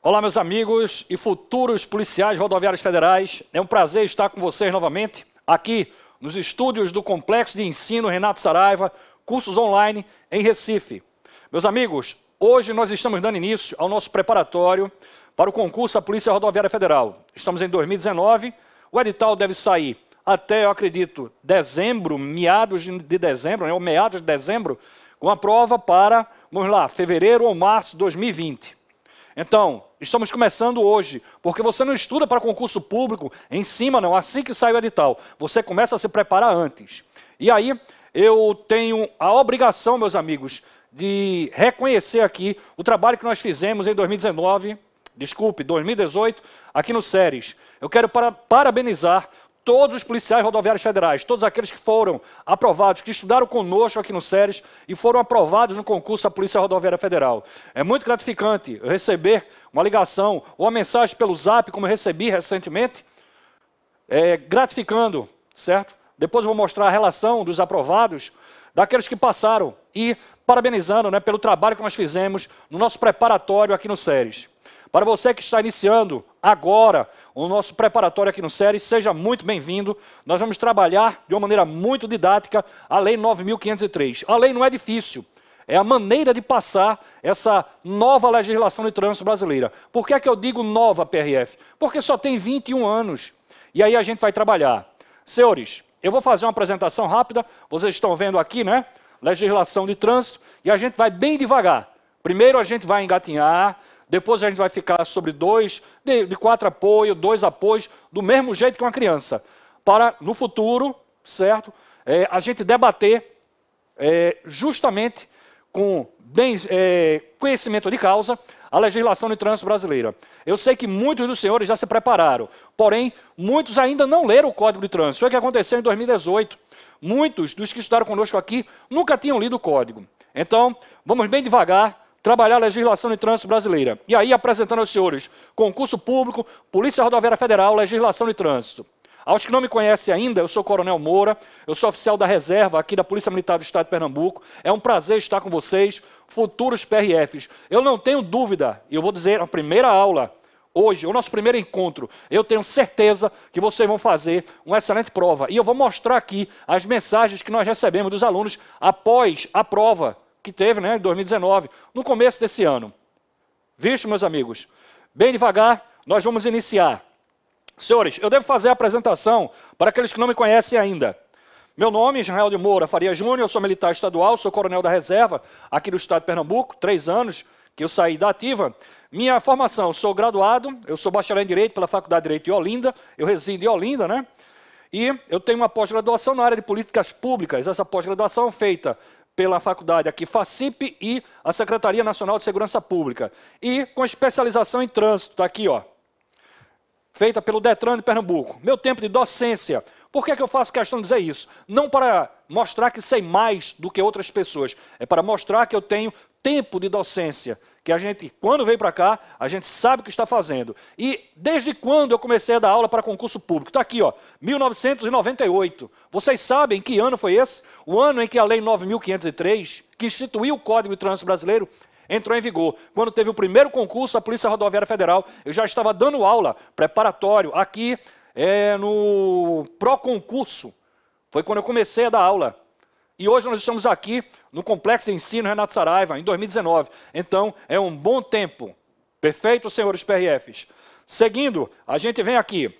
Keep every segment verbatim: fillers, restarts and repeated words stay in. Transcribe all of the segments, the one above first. Olá, meus amigos e futuros policiais rodoviários federais. É um prazer estar com vocês novamente aqui nos estúdios do Complexo de Ensino Renato Saraiva, cursos online em Recife. Meus amigos, hoje nós estamos dando início ao nosso preparatório para o concurso da Polícia Rodoviária Federal. Estamos em dois mil e dezenove, o edital deve sair até, eu acredito, dezembro, meados de dezembro, né, ou meados de dezembro, com a prova para, vamos lá, fevereiro ou março de dois mil e vinte. Então, estamos começando hoje, porque você não estuda para concurso público em cima, não, assim que sai o edital. Você começa a se preparar antes. E aí, eu tenho a obrigação, meus amigos, de reconhecer aqui o trabalho que nós fizemos em dois mil e dezenove, desculpe, dois mil e dezoito, aqui no SERES. Eu quero para, parabenizar todos os policiais rodoviários federais, todos aqueles que foram aprovados, que estudaram conosco aqui no SERES e foram aprovados no concurso da Polícia Rodoviária Federal. É muito gratificante eu receber uma ligação ou uma mensagem pelo Zap, como eu recebi recentemente, é, gratificando, certo? Depois eu vou mostrar a relação dos aprovados, daqueles que passaram e parabenizando, né, pelo trabalho que nós fizemos no nosso preparatório aqui no SERES. Para você que está iniciando agora o nosso preparatório aqui no SERES, seja muito bem-vindo. Nós vamos trabalhar de uma maneira muito didática a Lei nove mil quinhentos e três. A lei não é difícil, é a maneira de passar essa nova legislação de trânsito brasileira. Por que é que eu digo nova, P R F? Porque só tem vinte e um anos. E aí a gente vai trabalhar. Senhores, eu vou fazer uma apresentação rápida, vocês estão vendo aqui, né? Legislação de trânsito, e a gente vai bem devagar. Primeiro a gente vai engatinhar. Depois a gente vai ficar sobre dois, de, de quatro apoios, dois apoios, do mesmo jeito que uma criança. Para, no futuro, certo? É, a gente debater é, justamente com bem, é, conhecimento de causa a legislação de trânsito brasileira. Eu sei que muitos dos senhores já se prepararam, porém, muitos ainda não leram o Código de Trânsito. Foi o que aconteceu em dois mil e dezoito. Muitos dos que estudaram conosco aqui nunca tinham lido o Código. Então, vamos bem devagar, trabalhar a legislação de trânsito brasileira. E aí, apresentando aos senhores, concurso público, Polícia Rodoviária Federal, legislação de trânsito. Aos que não me conhecem ainda, eu sou Coronel Moura, eu sou oficial da reserva aqui da Polícia Militar do Estado de Pernambuco. É um prazer estar com vocês, futuros P R Fs. Eu não tenho dúvida, e eu vou dizer, na primeira aula, hoje, o nosso primeiro encontro, eu tenho certeza que vocês vão fazer uma excelente prova. E eu vou mostrar aqui as mensagens que nós recebemos dos alunos após a prova, que teve, né, em dois mil e dezenove, no começo desse ano. Visto, meus amigos? Bem devagar, nós vamos iniciar. Senhores, eu devo fazer a apresentação para aqueles que não me conhecem ainda. Meu nome é Israel de Moura Faria Júnior, eu sou militar estadual, sou coronel da reserva aqui do Estado de Pernambuco, três anos que eu saí da ativa. Minha formação, eu sou graduado, eu sou bacharel em Direito pela Faculdade de Direito de Olinda, eu resido em Olinda, né? E eu tenho uma pós-graduação na área de políticas públicas, essa pós-graduação feita pela faculdade aqui, FACIP, e a Secretaria Nacional de Segurança Pública. E com especialização em trânsito, está aqui, ó, feita pelo Detran de Pernambuco. Meu tempo de docência. Por que é que eu faço questão de dizer isso? Não para mostrar que sei mais do que outras pessoas, é para mostrar que eu tenho tempo de docência, que a gente, quando veio para cá, a gente sabe o que está fazendo. E desde quando eu comecei a dar aula para concurso público? Está aqui, ó, mil novecentos e noventa e oito. Vocês sabem que ano foi esse? O ano em que a Lei nove mil quinhentos e três, que instituiu o Código de Trânsito Brasileiro, entrou em vigor. Quando teve o primeiro concurso da Polícia Rodoviária Federal, eu já estava dando aula preparatório aqui é, no pró-concurso. Foi quando eu comecei a dar aula. E hoje nós estamos aqui no Complexo de Ensino Renato Saraiva, em dois mil e dezenove. Então, é um bom tempo. Perfeito, senhores P R Fs? Seguindo, a gente vem aqui.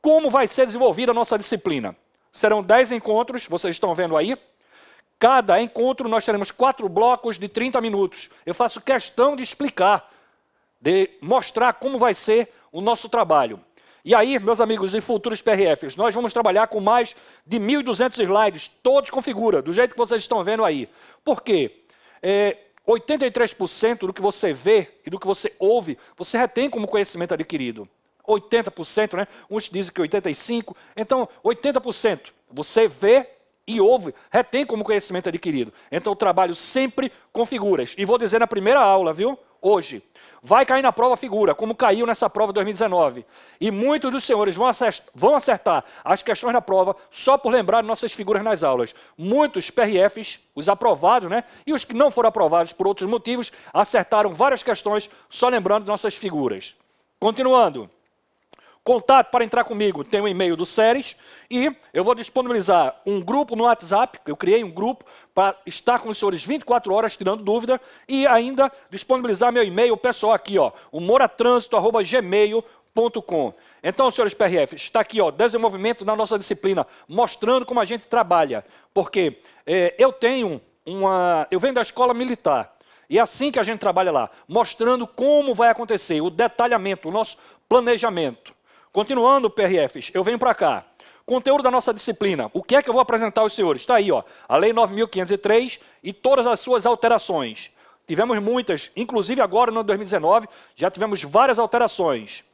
Como vai ser desenvolvida a nossa disciplina? Serão dez encontros, vocês estão vendo aí. Cada encontro nós teremos quatro blocos de trinta minutos. Eu faço questão de explicar, de mostrar como vai ser o nosso trabalho. E aí, meus amigos e futuros P R Fs, nós vamos trabalhar com mais de mil e duzentos slides, todos com figura, do jeito que vocês estão vendo aí. Por quê? É, oitenta e três por cento do que você vê e do que você ouve, você retém como conhecimento adquirido. oitenta por cento, né? Uns dizem que oitenta e cinco por cento. Então, oitenta por cento você vê e ouve, retém como conhecimento adquirido. Então, eu trabalho sempre com figuras. E vou dizer na primeira aula, viu? hoje. Vai cair na prova figura, como caiu nessa prova de dois mil e dezenove. E muitos dos senhores vão acertar as questões na prova só por lembrar nossas figuras nas aulas. Muitos P R Fs, os aprovados, né, e os que não foram aprovados por outros motivos, acertaram várias questões só lembrando nossas figuras. Continuando. Contato para entrar comigo, tem um e-mail do SERES e eu vou disponibilizar um grupo no WhatsApp, eu criei um grupo para estar com os senhores vinte e quatro horas tirando dúvida e ainda disponibilizar meu e-mail pessoal aqui, ó, o moratransito arroba gmail ponto com. Então, senhores P R F, está aqui, ó, desenvolvimento na nossa disciplina, mostrando como a gente trabalha, porque é, eu tenho uma... eu venho da escola militar e é assim que a gente trabalha lá, mostrando como vai acontecer, o detalhamento, o nosso planejamento. Continuando, P R Fs, eu venho para cá. Conteúdo da nossa disciplina. O que é que eu vou apresentar aos senhores? Está aí, ó, a Lei nove mil quinhentos e três e todas as suas alterações. Tivemos muitas, inclusive agora no dois mil e dezenove, já tivemos várias alterações.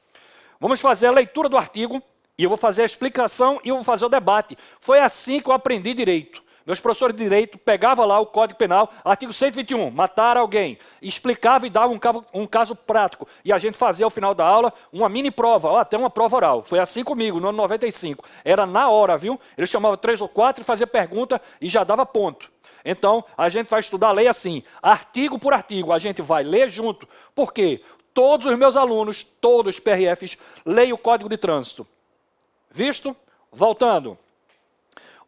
Vamos fazer a leitura do artigo e eu vou fazer a explicação e eu vou fazer o debate. Foi assim que eu aprendi direito. Meus professores de direito pegavam lá o Código Penal, artigo cento e vinte e um, matar alguém, explicava e dava um caso, um caso prático. E a gente fazia, ao final da aula, uma mini prova, ou até uma prova oral. Foi assim comigo, no ano noventa e cinco. Era na hora, viu? Eles chamavam três ou quatro e fazia pergunta e já dava ponto. Então, a gente vai estudar a lei assim, artigo por artigo. A gente vai ler junto. Por quê? Todos os meus alunos, todos os P R Fs, leem o Código de Trânsito. Visto? Voltando.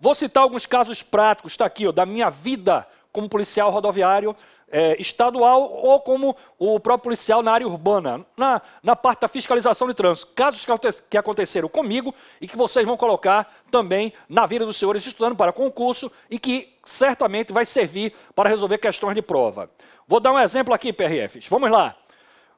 Vou citar alguns casos práticos, está aqui, ó, da minha vida como policial rodoviário é, estadual ou como o próprio policial na área urbana, na, na parte da fiscalização de trânsito. Casos que, que aconteceram comigo e que vocês vão colocar também na vida dos senhores estudando para concurso e que certamente vai servir para resolver questões de prova. Vou dar um exemplo aqui, P R Fs. Vamos lá.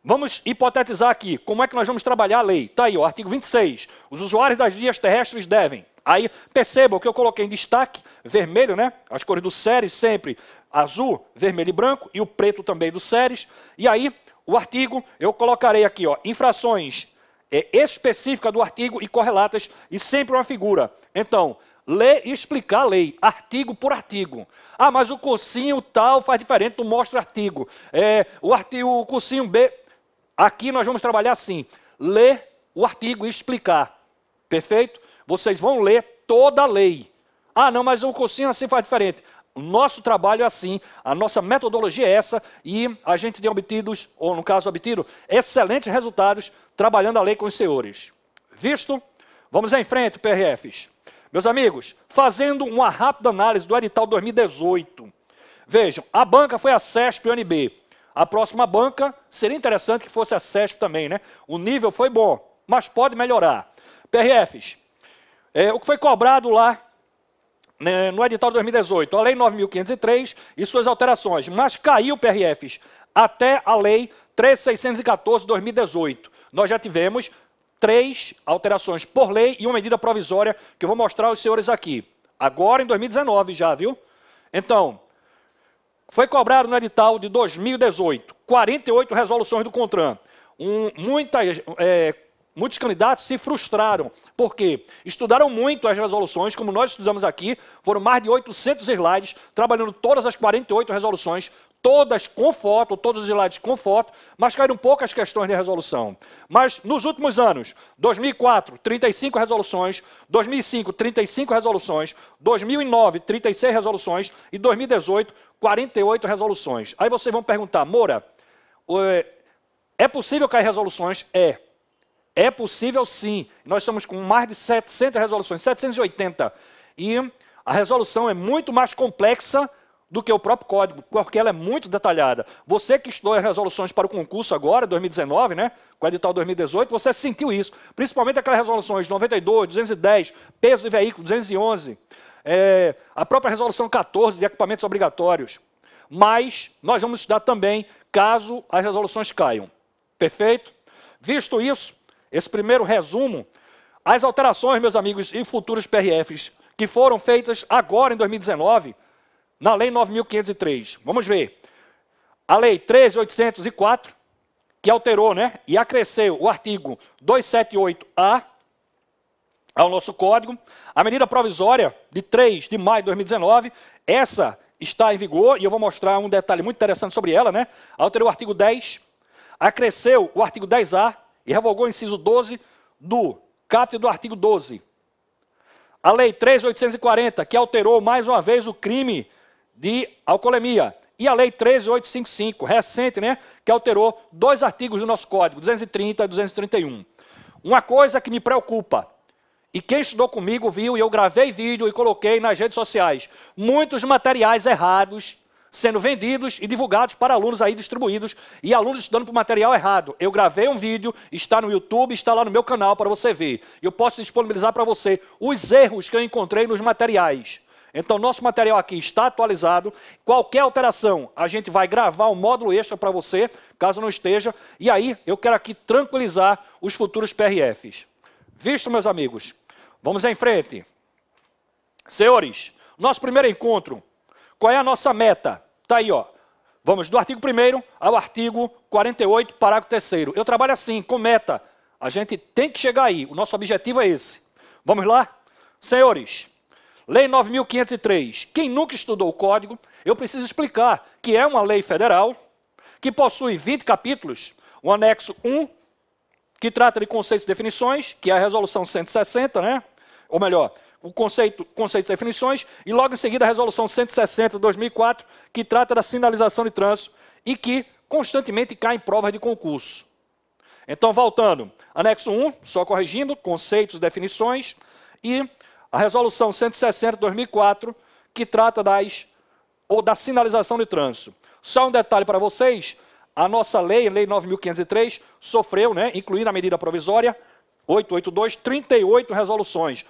Vamos hipotetizar aqui como é que nós vamos trabalhar a lei. Está aí, o artigo vinte e seis. Os usuários das vias terrestres devem... Aí, percebam que eu coloquei em destaque, vermelho, né? As cores do SERES sempre, azul, vermelho e branco, e o preto também do SERES. E aí, o artigo, eu colocarei aqui, ó, infrações é, específicas do artigo e correlatas, e sempre uma figura. Então, ler e explicar a lei, artigo por artigo. Ah, mas o cursinho tal faz diferente, não mostra artigo. É, o artigo, o cursinho B, aqui nós vamos trabalhar assim, ler o artigo e explicar. Perfeito? Vocês vão ler toda a lei. Ah, não, mas o cursinho assim faz diferente. O nosso trabalho é assim, a nossa metodologia é essa, e a gente tem obtido, ou no caso obtido, excelentes resultados trabalhando a lei com os senhores. Visto? Vamos em frente, P R Fs. Meus amigos, fazendo uma rápida análise do edital dois mil e dezoito. Vejam, a banca foi a CESPE e a U N B. A próxima banca, seria interessante que fosse a CESPE também, né? O nível foi bom, mas pode melhorar. P R Fs. É, o que foi cobrado lá, né, no edital de dois mil e dezoito, a Lei nove mil quinhentos e três e suas alterações, mas caiu, P R Fs, até a Lei treze mil seiscentos e catorze de dois mil e dezoito. Nós já tivemos três alterações por lei e uma medida provisória que eu vou mostrar aos senhores aqui. Agora, em dois mil e dezenove já, viu? Então, foi cobrado no edital de dois mil e dezoito, quarenta e oito resoluções do CONTRAN, um, muitas... É, Muitos candidatos se frustraram, porque estudaram muito as resoluções, como nós estudamos aqui, foram mais de oitocentos slides, trabalhando todas as quarenta e oito resoluções, todas com foto, todos os slides com foto, mas caíram poucas questões de resolução. Mas nos últimos anos, dois mil e quatro, trinta e cinco resoluções, dois mil e cinco, trinta e cinco resoluções, dois mil e nove, trinta e seis resoluções e dois mil e dezoito, quarenta e oito resoluções. Aí vocês vão perguntar, Moura, é possível cair resoluções? É. É possível sim, nós estamos com mais de setecentas resoluções, setecentas e oitenta, e a resolução é muito mais complexa do que o próprio código, porque ela é muito detalhada. Você que estudou as resoluções para o concurso agora, dois mil e dezenove, né, com o edital dois mil e dezoito, você sentiu isso, principalmente aquelas resoluções noventa e dois, duzentos e dez, peso de veículo, duzentos e onze, é, a própria resolução quatorze de equipamentos obrigatórios, mas nós vamos estudar também caso as resoluções caiam. Perfeito? Visto isso, esse primeiro resumo, as alterações, meus amigos, e futuros P R Fs, que foram feitas agora em dois mil e dezenove, na Lei nove mil quinhentos e três. Vamos ver. A Lei treze mil oitocentos e quatro, que alterou, né, e acresceu o artigo duzentos e setenta e oito A ao nosso Código. A medida provisória de três de maio de dois mil e dezenove, essa está em vigor, e eu vou mostrar um detalhe muito interessante sobre ela, né? Alterou o artigo dez acresceu o artigo dez A e revogou o inciso doze do caput do artigo doze. A Lei treze mil oitocentos e quarenta, que alterou mais uma vez o crime de alcoolemia. E a Lei treze mil oitocentos e cinquenta e cinco, recente, né, que alterou dois artigos do nosso Código, duzentos e trinta e duzentos e trinta e um. Uma coisa que me preocupa, e quem estudou comigo viu, e eu gravei vídeo e coloquei nas redes sociais, muitos materiais errados sendo vendidos e divulgados para alunos aí distribuídos, e alunos estudando por material errado. Eu gravei um vídeo, está no YouTube, está lá no meu canal para você ver. Eu posso disponibilizar para você os erros que eu encontrei nos materiais. Então, nosso material aqui está atualizado. Qualquer alteração, a gente vai gravar um módulo extra para você, caso não esteja. E aí, eu quero aqui tranquilizar os futuros P R Fs. Visto, meus amigos? Vamos em frente. Senhores, nosso primeiro encontro. Qual é a nossa meta? Está aí, ó. Vamos do artigo primeiro ao artigo quarenta e oito, parágrafo terceiro. Eu trabalho assim, com meta. A gente tem que chegar aí. O nosso objetivo é esse. Vamos lá? Senhores, Lei nove mil quinhentos e três. Quem nunca estudou o Código, eu preciso explicar que é uma lei federal que possui vinte capítulos, o anexo um, que trata de conceitos e definições, que é a Resolução cento e sessenta, né? Ou melhor, o conceito, conceitos e definições, e logo em seguida a Resolução cento e sessenta de dois mil e quatro, que trata da sinalização de trânsito e que constantemente cai em provas de concurso. Então, voltando, anexo um, só corrigindo, conceitos e definições, e a Resolução cento e sessenta de dois mil e quatro, que trata das, ou da sinalização de trânsito. Só um detalhe para vocês, a nossa lei, Lei nove mil quinhentos e três, sofreu, né, incluindo a medida provisória oitocentos e oitenta e dois, trinta e oito resoluções,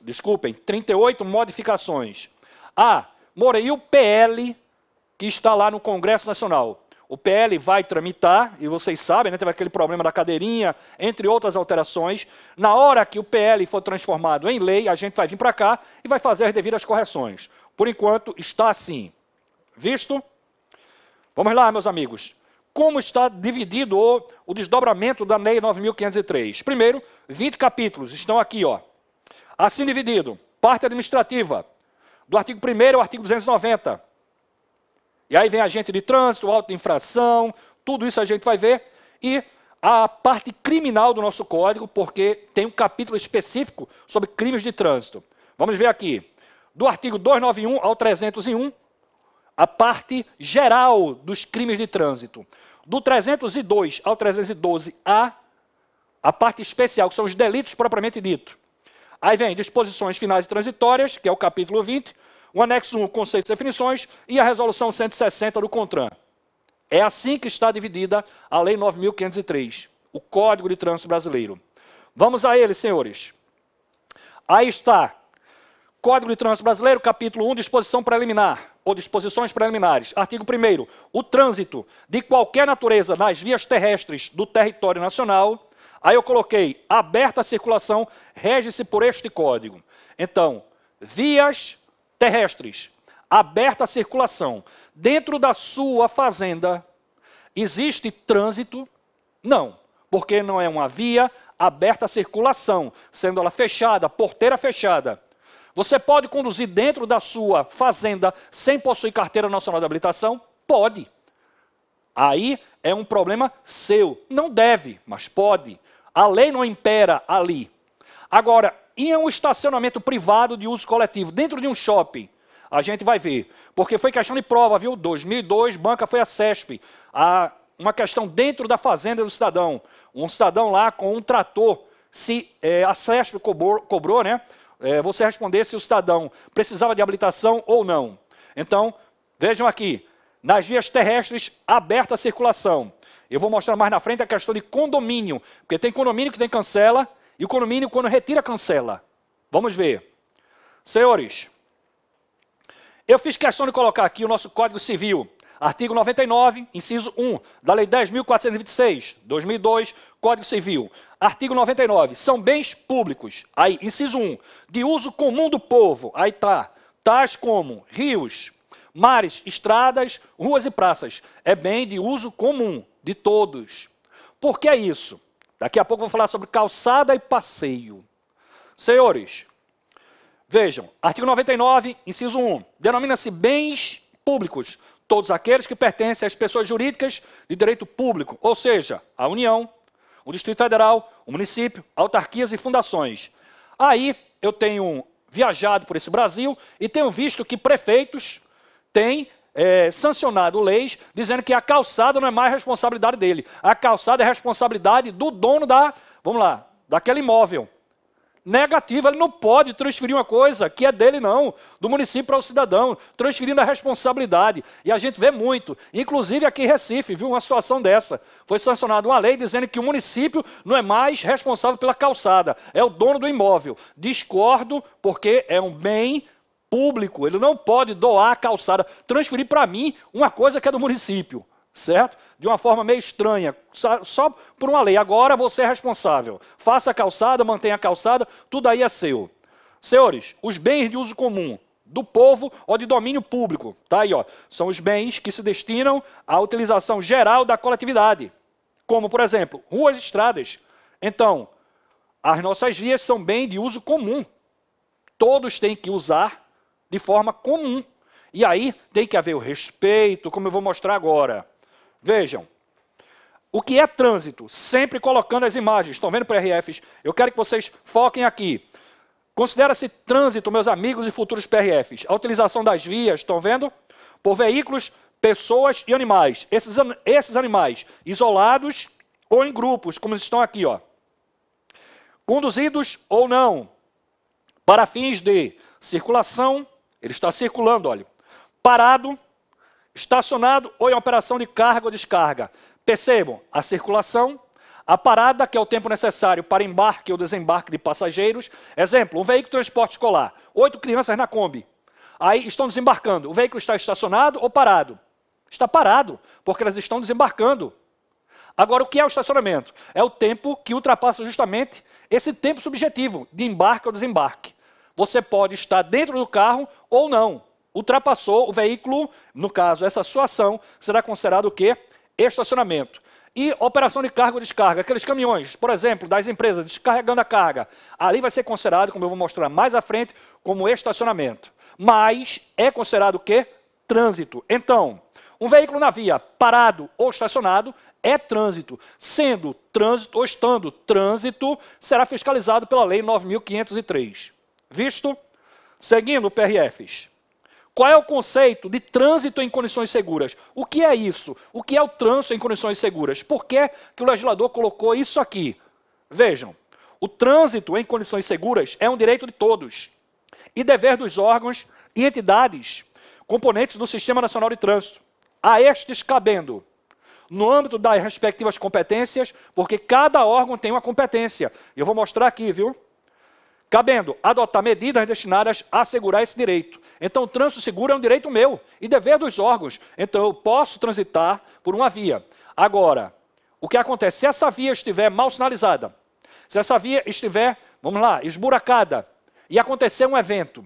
desculpem, trinta e oito modificações. Ah, Moura, e o P L que está lá no Congresso Nacional? O P L vai tramitar, e vocês sabem, né, teve aquele problema da cadeirinha, entre outras alterações. Na hora que o P L for transformado em lei, a gente vai vir para cá e vai fazer as devidas correções. Por enquanto, está assim. Visto? Vamos lá, meus amigos. Como está dividido o, o desdobramento da Lei nove mil quinhentos e três? Primeiro, vinte capítulos estão aqui, ó. Assim dividido, parte administrativa, do artigo primeiro ao artigo duzentos e noventa. E aí vem agente de trânsito, auto-infração, tudo isso a gente vai ver. E a parte criminal do nosso código, porque tem um capítulo específico sobre crimes de trânsito. Vamos ver aqui. Do artigo duzentos e noventa e um ao trezentos e um, a parte geral dos crimes de trânsito. Do trezentos e dois ao trezentos e doze A, a parte especial, que são os delitos propriamente dito. Aí vem disposições finais e transitórias, que é o capítulo vinte, o anexo um, conceitos e definições, e a resolução cento e sessenta do CONTRAN. É assim que está dividida a Lei nove mil quinhentos e três, o Código de Trânsito Brasileiro. Vamos a ele, senhores. Aí está. Código de Trânsito Brasileiro, capítulo um, disposição preliminar, ou disposições preliminares. Artigo primeiro. O trânsito de qualquer natureza nas vias terrestres do território nacional. Aí eu coloquei, aberta a circulação, rege-se por este Código. Então, vias terrestres, aberta a circulação, dentro da sua fazenda, existe trânsito? Não, porque não é uma via aberta à circulação, sendo ela fechada, porteira fechada. Você pode conduzir dentro da sua fazenda sem possuir carteira nacional de habilitação? Pode. Aí é um problema seu. Não deve, mas pode. A lei não impera ali. Agora, e é um estacionamento privado de uso coletivo, dentro de um shopping. A gente vai ver. Porque foi questão de prova, viu? dois mil e dois, banca foi a CESPE. A, uma questão dentro da fazenda do cidadão. Um cidadão lá com um trator. Se é, a CESPE cobrou, cobrou né? É, você responder se o cidadão precisava de habilitação ou não. Então, vejam aqui. Nas vias terrestres, aberta a circulação. Eu vou mostrar mais na frente a questão de condomínio. Porque tem condomínio que tem cancela. E o condomínio, quando retira, cancela. Vamos ver. Senhores, eu fiz questão de colocar aqui o nosso Código Civil. Artigo noventa e nove, inciso um, da Lei dez mil quatrocentos e vinte e seis, dois mil e dois, Código Civil. Artigo noventa e nove, são bens públicos. Aí, inciso um, de uso comum do povo. Aí tá, tais como rios, mares, estradas, ruas e praças. É bem de uso comum de todos. Por que é isso? Daqui a pouco vou falar sobre calçada e passeio. Senhores, vejam, artigo noventa e nove, inciso um, denomina-se bens públicos todos aqueles que pertencem às pessoas jurídicas de direito público, ou seja, a União, o Distrito Federal, o município, autarquias e fundações. Aí eu tenho viajado por esse Brasil e tenho visto que prefeitos têm é, sancionado leis dizendo que a calçada não é mais responsabilidade dele. A calçada é responsabilidade do dono da, vamos lá, daquele imóvel. Negativo, ele não pode transferir uma coisa que é dele não, do município para o cidadão, transferindo a responsabilidade. E a gente vê muito, inclusive aqui em Recife, viu uma situação dessa. Foi sancionada uma lei dizendo que o município não é mais responsável pela calçada, é o dono do imóvel. Discordo, porque é um bem público, ele não pode doar a calçada, transferir para mim uma coisa que é do município, certo? De uma forma meio estranha, só por uma lei. Agora você é responsável. Faça a calçada, mantenha a calçada, tudo aí é seu. Senhores, os bens de uso comum do povo ou de domínio público, tá aí, ó, são os bens que se destinam à utilização geral da coletividade, como, por exemplo, ruas e estradas. Então, as nossas vias são bem de uso comum. Todos têm que usar de forma comum. E aí tem que haver o respeito, como eu vou mostrar agora. Vejam, o que é trânsito? Sempre colocando as imagens. Estão vendo, P R Fs? Eu quero que vocês foquem aqui. Considera-se trânsito, meus amigos e futuros P R Fs, a utilização das vias, estão vendo? Por veículos, pessoas e animais. Esses, esses animais isolados ou em grupos, como estão aqui, ó. Conduzidos ou não, para fins de circulação, ele está circulando, olha, parado, estacionado ou em operação de carga ou descarga. Percebam, a circulação, a parada, que é o tempo necessário para embarque ou desembarque de passageiros. Exemplo, um veículo de transporte escolar, oito crianças na Kombi. Aí estão desembarcando, o veículo está estacionado ou parado? Está parado, porque elas estão desembarcando. Agora, o que é o estacionamento? É o tempo que ultrapassa justamente esse tempo subjetivo de embarque ou desembarque. Você pode estar dentro do carro ou não. Ultrapassou o veículo, no caso, essa sua ação, será considerado o quê? Estacionamento. E operação de carga ou descarga, aqueles caminhões, por exemplo, das empresas descarregando a carga, ali vai ser considerado, como eu vou mostrar mais à frente, como estacionamento. Mas é considerado o quê? Trânsito. Então, um veículo na via parado ou estacionado é trânsito. Sendo trânsito ou estando trânsito, será fiscalizado pela Lei nove mil quinhentos e três. Visto? Seguindo, P R Fs. Qual é o conceito de trânsito em condições seguras? O que é isso? O que é o trânsito em condições seguras? Por que que o legislador colocou isso aqui? Vejam, o trânsito em condições seguras é um direito de todos e dever dos órgãos e entidades componentes do Sistema Nacional de Trânsito, a estes cabendo, no âmbito das respectivas competências, porque cada órgão tem uma competência. Eu vou mostrar aqui, viu? Cabendo adotar medidas destinadas a assegurar esse direito. Então, o trânsito seguro é um direito meu e dever dos órgãos. Então, eu posso transitar por uma via. Agora, o que acontece? Se essa via estiver mal sinalizada, se essa via estiver, vamos lá, esburacada, e acontecer um evento,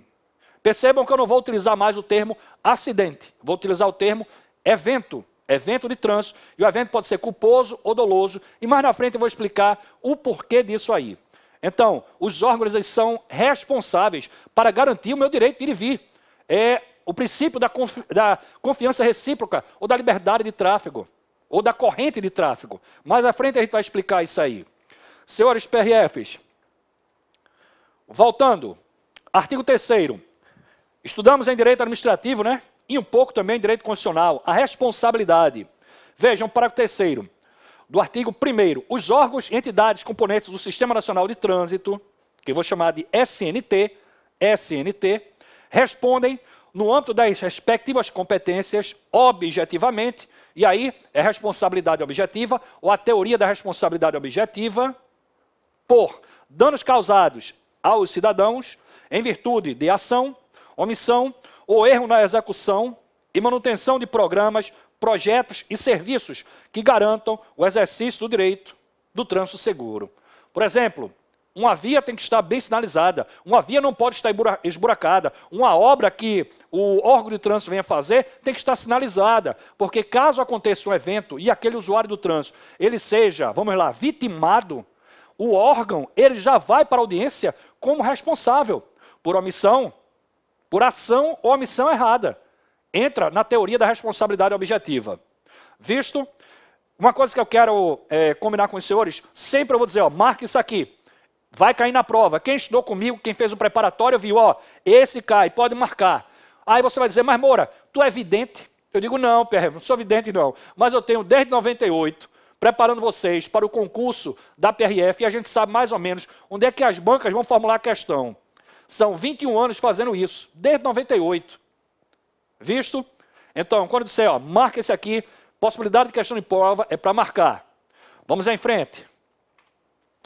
percebam que eu não vou utilizar mais o termo acidente, vou utilizar o termo evento, evento de trânsito, e o evento pode ser culposo ou doloso, e mais na frente eu vou explicar o porquê disso aí. Então, os órgãos eles são responsáveis para garantir o meu direito de ir e vir. É o princípio da, confi da confiança recíproca ou da liberdade de tráfego, ou da corrente de tráfego. Mais à frente a gente vai explicar isso aí. Senhores P R Fs, voltando, artigo terceiro. Estudamos em direito administrativo, né? E um pouco também em direito constitucional, a responsabilidade. Vejam, parágrafo terceiro. Do artigo primeiro, os órgãos e entidades componentes do Sistema Nacional de Trânsito, que eu vou chamar de S N T, S N T, respondem, no âmbito das respectivas competências, objetivamente, e aí é responsabilidade objetiva, ou a teoria da responsabilidade objetiva, por danos causados aos cidadãos, em virtude de ação, omissão, ou erro na execução e manutenção de programas, projetos e serviços que garantam o exercício do direito do trânsito seguro. Por exemplo, uma via tem que estar bem sinalizada, uma via não pode estar esburacada, uma obra que o órgão de trânsito venha fazer tem que estar sinalizada, porque caso aconteça um evento e aquele usuário do trânsito, ele seja, vamos lá, vitimado, o órgão, ele já vai para a audiência como responsável por omissão, por ação ou omissão errada. entra na teoria da responsabilidade objetiva. Visto? Uma coisa que eu quero é, combinar com os senhores, sempre eu vou dizer, ó, marca isso aqui. Vai cair na prova. Quem estudou comigo, quem fez o preparatório, viu, ó, esse cai, pode marcar. Aí você vai dizer, mas Moura, tu é vidente? Eu digo, não, Pierre, não sou vidente não. Mas eu tenho desde noventa e oito, preparando vocês para o concurso da P R F, e a gente sabe mais ou menos onde é que as bancas vão formular a questão. São vinte e um anos fazendo isso, desde noventa e oito. Visto? Então, quando eu disser, ó, marca esse aqui, possibilidade de questão de prova é para marcar. Vamos em frente.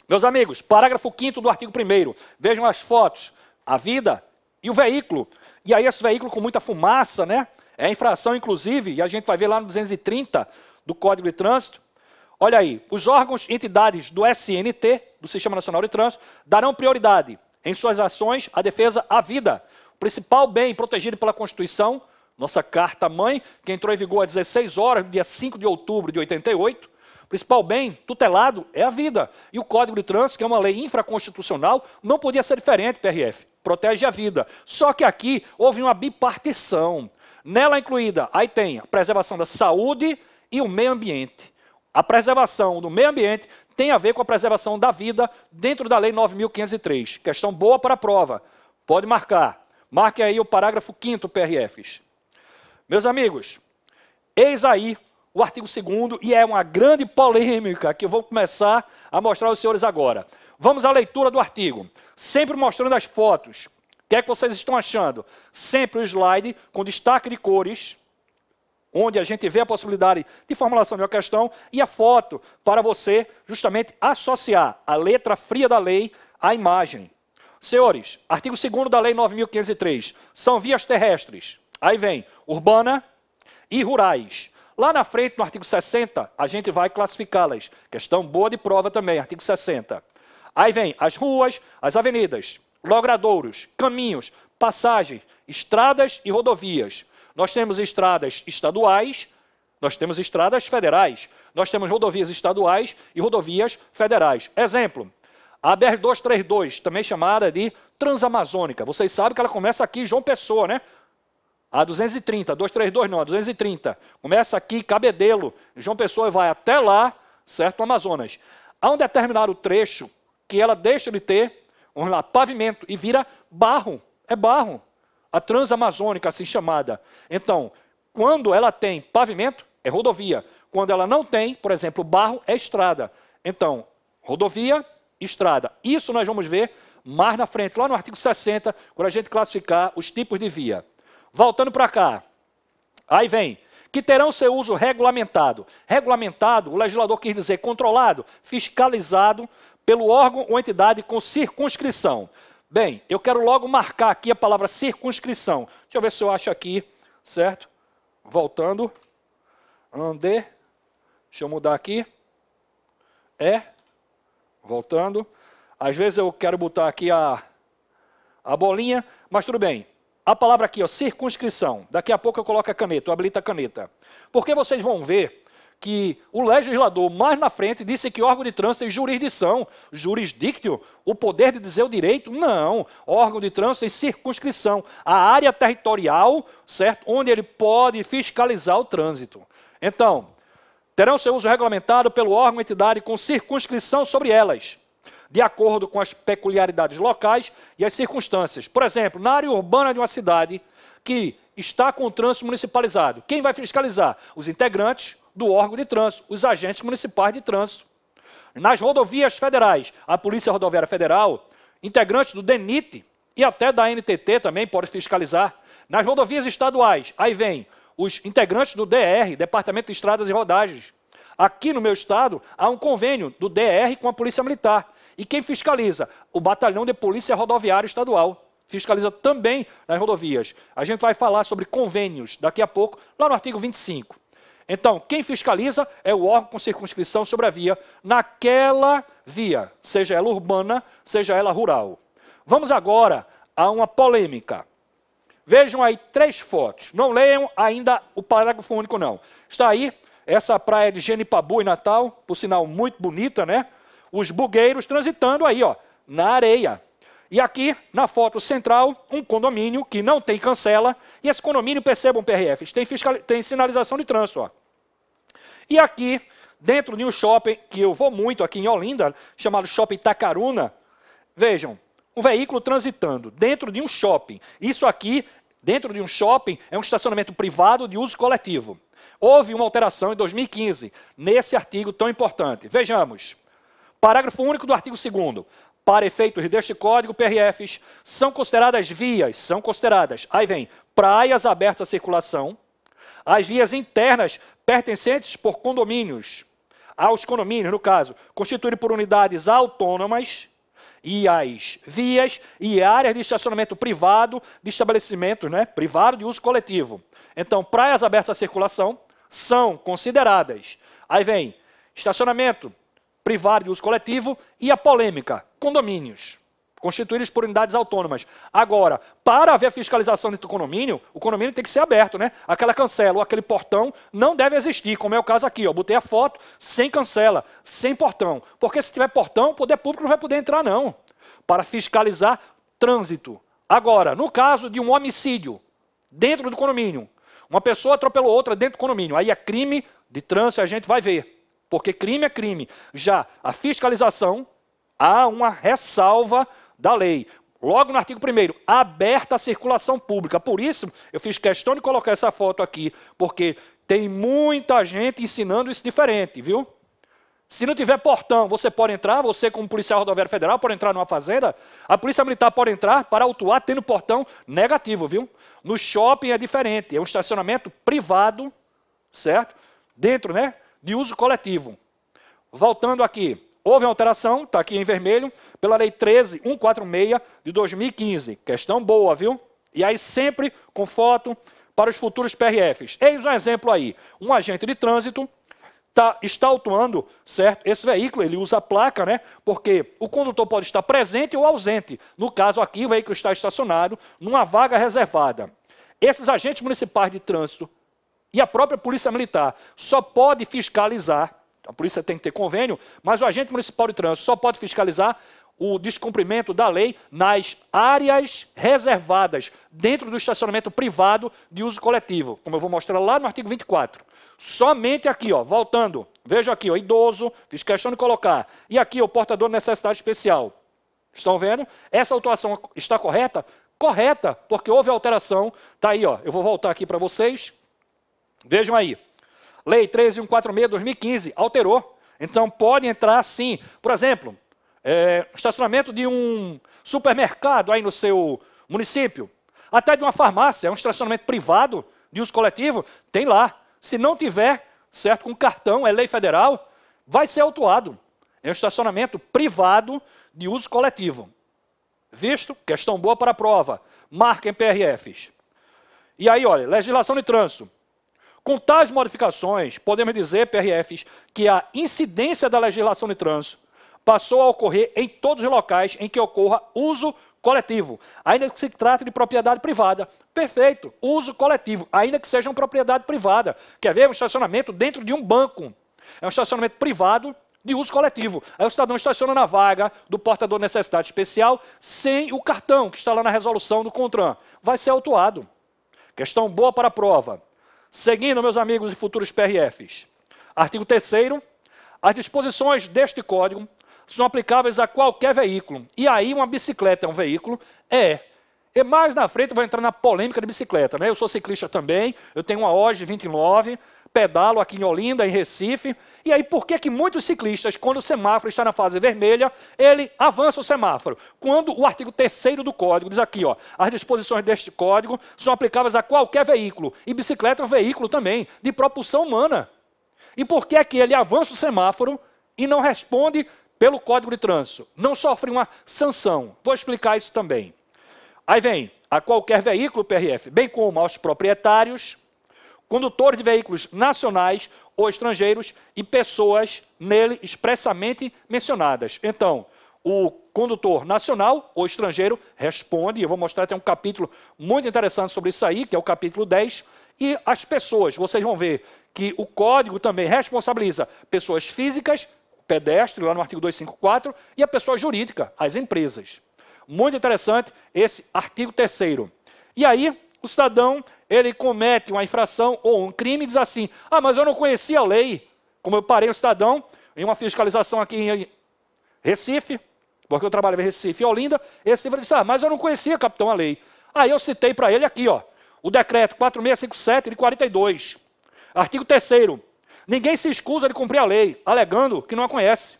Meus amigos, parágrafo quinto do artigo primeiro. Vejam as fotos, a vida e o veículo. E aí esse veículo com muita fumaça, né? É infração, inclusive, e a gente vai ver lá no duzentos e trinta do Código de Trânsito. Olha aí, os órgãos e entidades do S N T, do Sistema Nacional de Trânsito, darão prioridade em suas ações à defesa à vida, o principal bem protegido pela Constituição, nossa Carta-Mãe, que entrou em vigor às dezesseis horas, no dia cinco de outubro de oitenta e oito. O principal bem tutelado é a vida. E o Código de Trânsito, que é uma lei infraconstitucional, não podia ser diferente, P R F. Protege a vida. Só que aqui houve uma bipartição. Nela incluída, aí tem a preservação da saúde e o meio ambiente. A preservação do meio ambiente tem a ver com a preservação da vida dentro da Lei nove mil quinhentos e três. Questão boa para a prova. Pode marcar. Marque aí o parágrafo quinto, P R Fs. Meus amigos, eis aí o artigo segundo, e é uma grande polêmica que eu vou começar a mostrar aos senhores agora. Vamos à leitura do artigo. Sempre mostrando as fotos. O que é que vocês estão achando? Sempre o slide com destaque de cores, onde a gente vê a possibilidade de formulação de uma questão, e a foto para você justamente associar a letra fria da lei à imagem. Senhores, artigo segundo da Lei nove mil quinhentos e três, são vias terrestres. Aí vem urbana e rurais. Lá na frente, no artigo sessenta, a gente vai classificá-las. Questão boa de prova também, artigo sessenta. Aí vem as ruas, as avenidas, logradouros, caminhos, passagens, estradas e rodovias. Nós temos estradas estaduais, nós temos estradas federais, nós temos rodovias estaduais e rodovias federais. Exemplo, a B R duzentos e trinta e dois, também chamada de Transamazônica. Vocês sabem que ela começa aqui em João Pessoa, né? A duzentos e trinta, duzentos e trinta e dois não, a duzentos e trinta. Começa aqui, Cabedelo, João Pessoa, e vai até lá, certo, Amazonas. Há um determinado trecho que ela deixa de ter, vamos lá, pavimento, e vira barro, é barro. A Transamazônica, assim chamada. Então, quando ela tem pavimento, é rodovia. Quando ela não tem, por exemplo, barro, é estrada. Então, rodovia, estrada. Isso nós vamos ver mais na frente, lá no artigo sessenta, quando a gente classificar os tipos de via. Voltando para cá, aí vem, que terão seu uso regulamentado. Regulamentado, o legislador quis dizer controlado, fiscalizado, pelo órgão ou entidade com circunscrição. Bem, eu quero logo marcar aqui a palavra circunscrição. Deixa eu ver se eu acho aqui, certo? Voltando. Ande. Deixa eu mudar aqui. É. Voltando. Às vezes eu quero botar aqui a, a bolinha, mas tudo bem. A palavra aqui, ó, circunscrição. Daqui a pouco eu coloco a caneta, eu habilito a caneta. Porque vocês vão ver que o legislador, mais na frente, disse que órgão de trânsito é jurisdição, jurisdictio, o poder de dizer o direito. Não, órgão de trânsito é circunscrição, a área territorial, certo, onde ele pode fiscalizar o trânsito. Então, terão seu uso regulamentado pelo órgão ou entidade com circunscrição sobre elas, de acordo com as peculiaridades locais e as circunstâncias. Por exemplo, na área urbana de uma cidade que está com o trânsito municipalizado, quem vai fiscalizar? Os integrantes do órgão de trânsito, os agentes municipais de trânsito. Nas rodovias federais, a Polícia Rodoviária Federal, integrantes do D E N I T e até da N T T também pode fiscalizar. Nas rodovias estaduais, aí vem os integrantes do D R, Departamento de Estradas e Rodagens. Aqui no meu estado, há um convênio do D R com a Polícia Militar. E quem fiscaliza? O Batalhão de Polícia Rodoviária Estadual. Fiscaliza também nas rodovias. A gente vai falar sobre convênios daqui a pouco, lá no artigo vinte e cinco. Então, quem fiscaliza é o órgão com circunscrição sobre a via, naquela via, seja ela urbana, seja ela rural. Vamos agora a uma polêmica. Vejam aí três fotos. Não leiam ainda o parágrafo único, não. Está aí essa praia de Genipabu, em Natal, por sinal muito bonita, né? Os bugueiros transitando aí, ó, na areia. E aqui, na foto central, um condomínio que não tem cancela. E esse condomínio, percebam, P R Fs, tem, fiscal... tem sinalização de trânsito. Ó. E aqui, dentro de um shopping, que eu vou muito aqui em Olinda, chamado Shopping Itacaruna, vejam, um veículo transitando dentro de um shopping. Isso aqui, dentro de um shopping, é um estacionamento privado de uso coletivo. Houve uma alteração em dois mil e quinze, nesse artigo tão importante. Vejamos. Parágrafo único do artigo segundo. Para efeitos deste código, P R Fs, são consideradas vias, são consideradas, aí vem, praias abertas à circulação, as vias internas pertencentes por condomínios, aos condomínios, no caso, constituídos por unidades autônomas, e as vias e áreas de estacionamento privado de estabelecimentos, né, privado de uso coletivo. Então, praias abertas à circulação são consideradas. Aí vem, estacionamento privado de uso coletivo e a polêmica, condomínios, constituídos por unidades autônomas. Agora, para haver fiscalização dentro do condomínio, o condomínio tem que ser aberto, né? Aquela cancela ou aquele portão não deve existir, como é o caso aqui. Ó. Botei a foto sem cancela, sem portão. Porque se tiver portão, o poder público não vai poder entrar, não. Para fiscalizar trânsito. Agora, no caso de um homicídio dentro do condomínio, uma pessoa atropelou outra dentro do condomínio, aí é crime de trânsito, a gente vai ver. Porque crime é crime. Já a fiscalização, há uma ressalva da lei. Logo no artigo primeiro, aberta à circulação pública. Por isso, eu fiz questão de colocar essa foto aqui, porque tem muita gente ensinando isso diferente, viu? Se não tiver portão, você pode entrar, você como policial rodoviário federal pode entrar numa fazenda, a polícia militar pode entrar para autuar tendo portão negativo, viu? No shopping é diferente, é um estacionamento privado, certo? Dentro, né? De uso coletivo. Voltando aqui, houve uma alteração, está aqui em vermelho, pela Lei treze mil cento e quarenta e seis de dois mil e quinze. Questão boa, viu? E aí sempre com foto para os futuros P R Fs. Eis um exemplo aí. Um agente de trânsito tá, está autuando, certo? Esse veículo, ele usa a placa, né? Porque o condutor pode estar presente ou ausente. No caso aqui, o veículo está estacionado numa vaga reservada. Esses agentes municipais de trânsito e a própria Polícia Militar só pode fiscalizar, a polícia tem que ter convênio, mas o agente municipal de trânsito só pode fiscalizar o descumprimento da lei nas áreas reservadas dentro do estacionamento privado de uso coletivo, como eu vou mostrar lá no artigo vinte e quatro. Somente aqui, ó, voltando, veja aqui, ó, idoso, fiz questão de colocar, e aqui o portador de necessidade especial. Estão vendo? Essa autuação está correta? Correta, porque houve alteração. Está aí, ó, eu vou voltar aqui para vocês. Vejam aí, Lei treze mil cento e quarenta e seis de dois mil e quinze alterou, então pode entrar sim. Por exemplo, é, estacionamento de um supermercado aí no seu município, até de uma farmácia, é um estacionamento privado de uso coletivo, tem lá. Se não tiver, certo, com cartão, é lei federal, vai ser autuado. É um estacionamento privado de uso coletivo. Visto? Questão boa para a prova. Marquem P R Fs. E aí, olha, legislação de trânsito. Com tais modificações, podemos dizer, P R Fs, que a incidência da legislação de trânsito passou a ocorrer em todos os locais em que ocorra uso coletivo, ainda que se trate de propriedade privada. Perfeito, uso coletivo, ainda que seja uma propriedade privada. Quer ver? Um estacionamento dentro de um banco. É um estacionamento privado de uso coletivo. Aí o cidadão estaciona na vaga do portador de necessidade especial sem o cartão, que está lá na resolução do CONTRAN. Vai ser autuado. Questão boa para a prova. Seguindo, meus amigos e futuros P R Fs, artigo terceiro, as disposições deste código são aplicáveis a qualquer veículo. E aí uma bicicleta é um veículo? É. E mais na frente vai entrar na polêmica de bicicleta, né? Eu sou ciclista também, eu tenho uma Hoje vinte e nove, pedalo aqui em Olinda, em Recife. E aí por que que muitos ciclistas, quando o semáforo está na fase vermelha, ele avança o semáforo? Quando o artigo terceiro do código diz aqui, ó, as disposições deste código são aplicáveis a qualquer veículo, e bicicleta é um veículo também, de propulsão humana. E por que é que ele avança o semáforo e não responde pelo Código de Trânsito? Não sofre uma sanção. Vou explicar isso também. Aí vem, a qualquer veículo, P R F, bem como aos proprietários, condutores de veículos nacionais ou estrangeiros e pessoas nele expressamente mencionadas. Então, o condutor nacional ou estrangeiro responde, eu vou mostrar, tem um capítulo muito interessante sobre isso aí, que é o capítulo dez, e as pessoas, vocês vão ver que o Código também responsabiliza pessoas físicas, pedestre, lá no artigo duzentos e cinquenta e quatro, e a pessoa jurídica, as empresas. muito interessante esse artigo terceiro. E aí, o cidadão, ele comete uma infração ou um crime e diz assim, ah, mas eu não conhecia a lei. Como eu parei um cidadão em uma fiscalização aqui em Recife, porque eu trabalho em Recife e Olinda, esse ele disse, ah, mas eu não conhecia, capitão, a lei. Aí eu citei para ele aqui, ó, o decreto quatro mil seiscentos e cinquenta e sete de quarenta e dois, artigo terceiro. Ninguém se excusa de cumprir a lei, alegando que não a conhece.